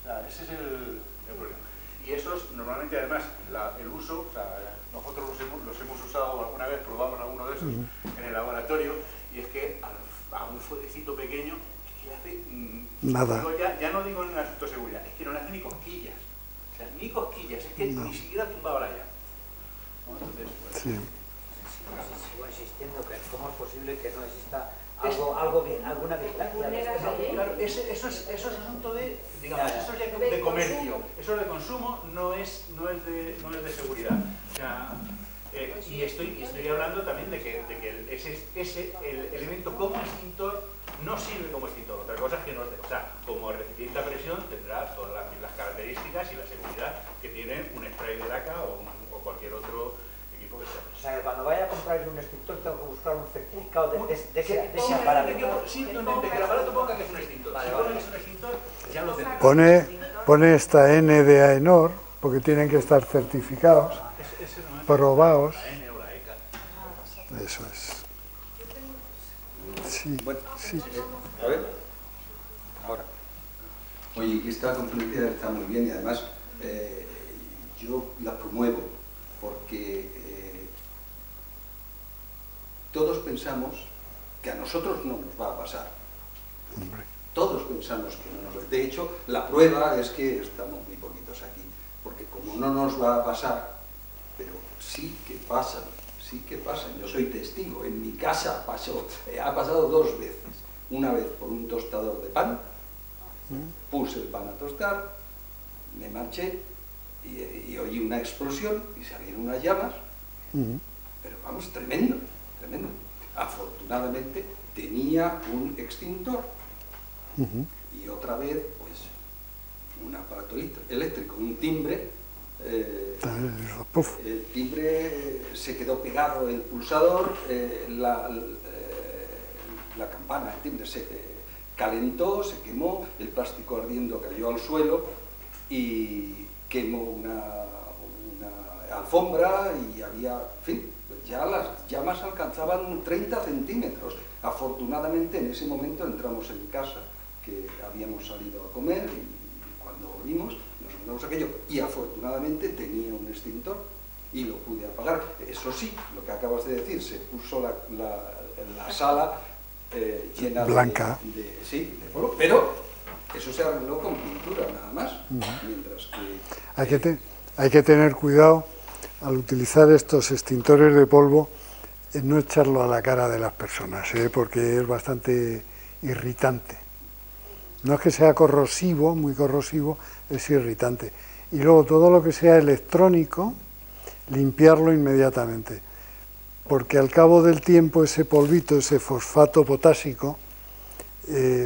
O sea, ese es el problema. Y esos, normalmente además, el uso, o sea, nosotros los hemos usado alguna vez, probamos alguno de esos en el laboratorio, y es que a un fueguecito pequeño, es que le hace... nada. Digo, ya no digo en el asunto de seguridad, es que no le hace ni cosquillas. O sea, ni cosquillas, es que no. Ni siquiera tumbaba la llave. ¿No? Entonces, pues, sí. Sigo insistiendo que cómo es posible que no exista alguna vigilancia. Eso es asunto de, digamos, eso es de comercio, eso es de consumo, no es de seguridad. O sea, y estoy hablando también de que el elemento como extintor no sirve como extintor. Otra cosa es que no, o sea, como recipiente a presión tendrá todas las características y la seguridad que tiene un spray de laca o cualquier otro. O sea, que cuando vaya a comprar un extintor tengo que buscar un certificado de ese aparato. Simplemente que el aparato ponga que es un extintor. Vale, si pones un extintor, ya lo tendrás. Pone esta N de AENOR, porque tienen que estar certificados, probados. La N o la ECA. Eso es. Sí, bueno, sí. A ver, ahora. Oye, esta conferencia está muy bien y además yo la promuevo porque... todos pensamos que a nosotros no nos va a pasar. Hombre. Todos pensamos que no nos va a... De hecho, la prueba es que estamos muy poquitos aquí, porque como no nos va a pasar, pero sí que pasan, yo soy testigo, en mi casa ha pasado dos veces. Una vez por un tostador de pan, puse el pan a tostar, me marché y oí una explosión y salieron unas llamas, pero vamos, tremendo. Afortunadamente tenía un extintor y otra vez pues un aparato eléctrico, un timbre, el timbre se quedó pegado el pulsador, la campana, el timbre se calentó, se quemó, el plástico ardiendo cayó al suelo y quemó una alfombra y había, en fin, ya las llamas alcanzaban 30 centímetros. Afortunadamente en ese momento entramos en casa, que habíamos salido a comer y cuando volvimos nos encontramos aquello. Y afortunadamente tenía un extintor y lo pude apagar. Eso sí, lo que acabas de decir, se puso la sala llena blanca. De polvo, pero eso se arregló con pintura nada más. Mientras que, hay que tener cuidado al utilizar estos extintores de polvo, no echarlo a la cara de las personas, porque es bastante irritante. No es que sea corrosivo, muy corrosivo, es irritante. Y luego todo lo que sea electrónico, limpiarlo inmediatamente, porque al cabo del tiempo ese polvito, ese fosfato potásico,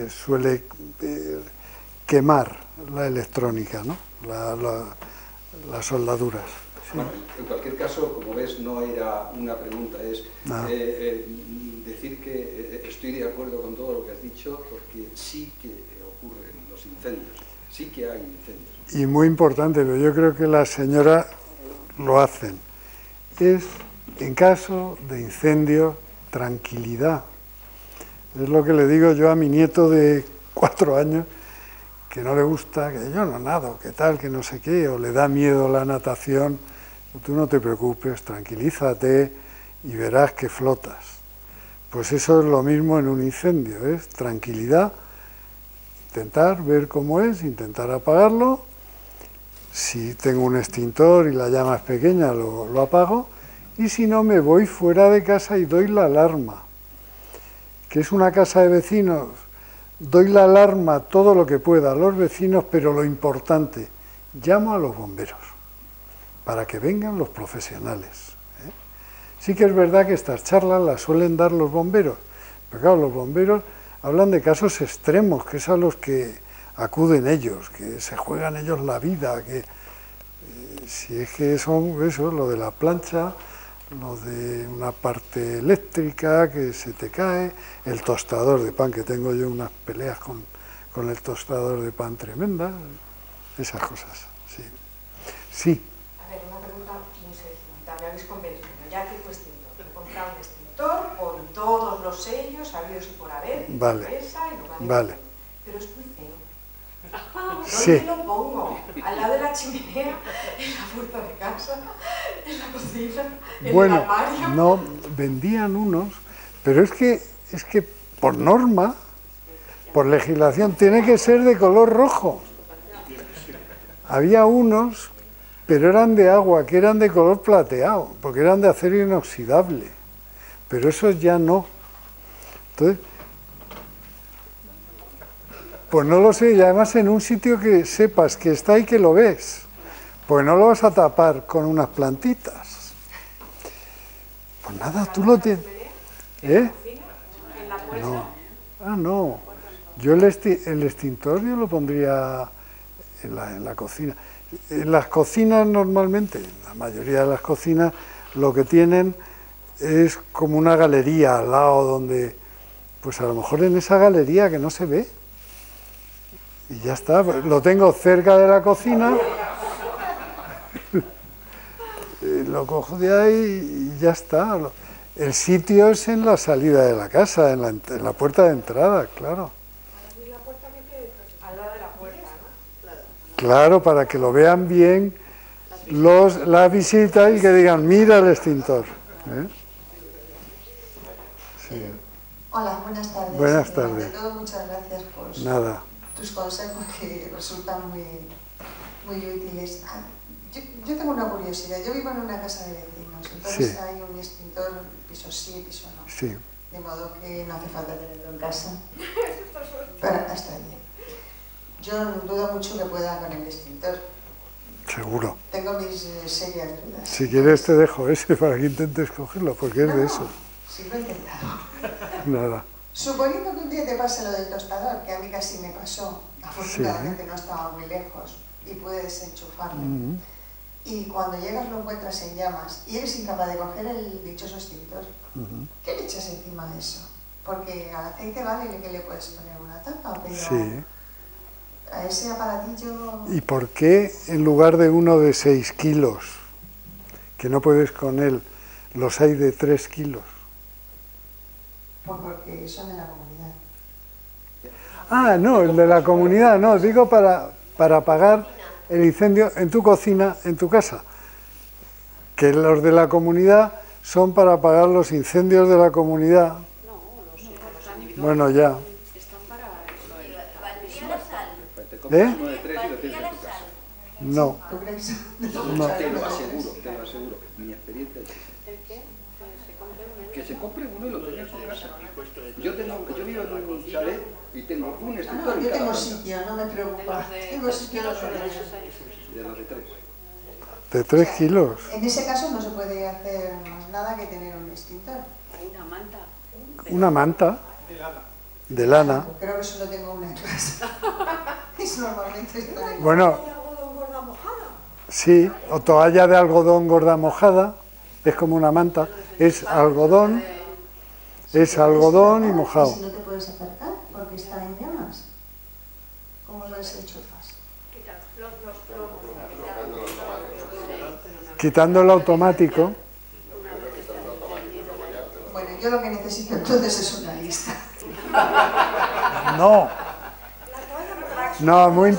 suele quemar la electrónica, ¿no? Las soldaduras. Sí. Bueno, en cualquier caso, como ves, no era una pregunta, es decir que estoy de acuerdo con todo lo que has dicho, porque sí que ocurren los incendios, sí que hay incendios. Y muy importante, pero yo creo que la señora lo hacen, es en caso de incendio, tranquilidad. Es lo que le digo yo a mi nieto de 4 años, que no le gusta, que yo no nado, que tal, que no sé qué, o le da miedo la natación. Tú no te preocupes, tranquilízate y verás que flotas. Pues eso es lo mismo en un incendio, es tranquilidad, intentar ver cómo es, intentar apagarlo. Si tengo un extintor y la llama es pequeña, lo apago, y si no, me voy fuera de casa y doy la alarma. Que es una casa de vecinos, doy la alarma todo lo que pueda a los vecinos, pero lo importante, llamo a los bomberos para que vengan los profesionales. Sí que es verdad que estas charlas las suelen dar los bomberos, pero claro, los bomberos hablan de casos extremos, que es a los que acuden ellos, que se juegan ellos la vida, que si es que son eso, lo de la plancha, lo de una parte eléctrica que se te cae, el tostador de pan, que tengo yo unas peleas con el tostador de pan tremendas, esas cosas, sí. Sí. A ver, una pregunta muy sencilla, me habéis convencido, ya que fue extintor, he comprado un extintor con todos los sellos habidos y por haber, vale, y no vale, pero es muy feo. ¿Dónde sí lo pongo? ¿Al lado de la chimenea? ¿En la puerta de casa? ¿En la cocina? ¿En bueno, el armario? No, vendían unos, pero es que por norma, por legislación, tiene que ser de color rojo. Había unos, pero eran de agua, que eran de color plateado, porque eran de acero inoxidable, pero esos ya no. Entonces, pues no lo sé, y además en un sitio que sepas que está y que lo ves, pues no lo vas a tapar con unas plantitas. Pues nada, tú lo tienes. ¿Eh? No. Ah, no. Yo el extintor yo lo pondría en la cocina. En las cocinas normalmente, la mayoría de las cocinas, lo que tienen es como una galería al lado donde, pues a lo mejor en esa galería que no se ve, y ya está, lo tengo cerca de la cocina, lo cojo de ahí y ya está. El sitio es en la salida de la casa, en la puerta de entrada, claro. Claro, para que lo vean bien las visitas y que digan, mira el extintor. ¿Eh? Sí. Hola, buenas tardes. Buenas tardes. Ante todo, muchas gracias por... Nada. Tus consejos que resultan muy útiles. Yo tengo una curiosidad, yo vivo en una casa de vecinos, entonces sí, hay un extintor, piso sí, piso no, sí, de modo que no hace falta tenerlo en casa, hasta allí. Yo dudo mucho que pueda con el extintor. Seguro. Tengo mis serias dudas. Si quieres te dejo ese para que intentes cogerlo, porque no, es de eso. Sí, lo he intentado. Nada. Suponiendo que un día te pase lo del tostador, que a mí casi me pasó, afortunadamente sí, no estaba muy lejos y pude desenchufarlo, y cuando llegas lo encuentras en llamas y eres incapaz de coger el dichoso extintor, ¿qué le echas encima de eso? Porque al aceite vale que le puedes poner una tapa, pero sí, a ese aparatillo... ¿Y por qué en lugar de uno de 6 kilos, que no puedes con él, los hay de 3 kilos? Porque son de la comunidad. Ah, no, el de la comunidad, no, digo para apagar el incendio en tu cocina, en tu casa. Que los de la comunidad son para apagar los incendios de la comunidad. No, bueno, ya. Están para... ¿Eh? No. No. Te lo aseguro. Mi experiencia es... Que se compre uno y lo tenga en su casa. Yo vivo en un chalet y tengo un extintor. No, yo tengo sitio, no me preocupa. Tengo sitio de los de 3. ¿De 3 kilos? En ese caso no se puede hacer más nada que tener un extintor. Una manta. ¿Una manta? De lana. Creo que solo tengo una en casa. Es normalmente esto. Bueno. Sí, o toalla de algodón gorda mojada. Es como una manta, es algodón y mojado. Si no te puedes acercar porque está en llamas, ¿cómo lo desenchufas? Quitando el automático. Bueno, yo lo que necesito entonces es una lista. No, muy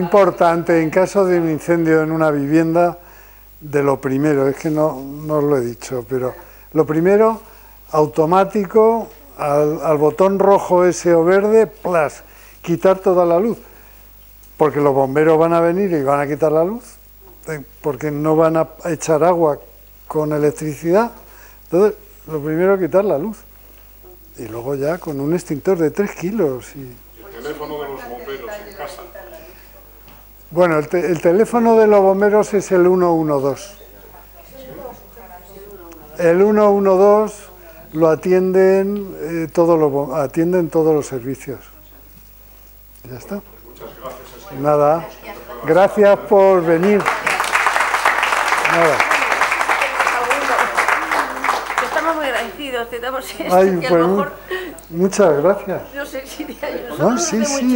importante, en caso de un incendio en una vivienda, de lo primero, es que no os lo he dicho, pero lo primero, automático, al botón rojo ese o verde, plas, quitar toda la luz, porque los bomberos van a venir y van a quitar la luz, porque no van a echar agua con electricidad, entonces lo primero quitar la luz, y luego ya con un extintor de 3 kilos. ¿Y el teléfono de los bomberos en casa? Bueno, el teléfono de los bomberos es el 112. El 112 lo atienden todos los servicios. Ya está. Muchas gracias. Nada. Gracias por venir. Nada. Estamos muy agradecidos. Te damos esto. Ay, pues, muchas gracias. No sé si te ayudo. No, sí, sí.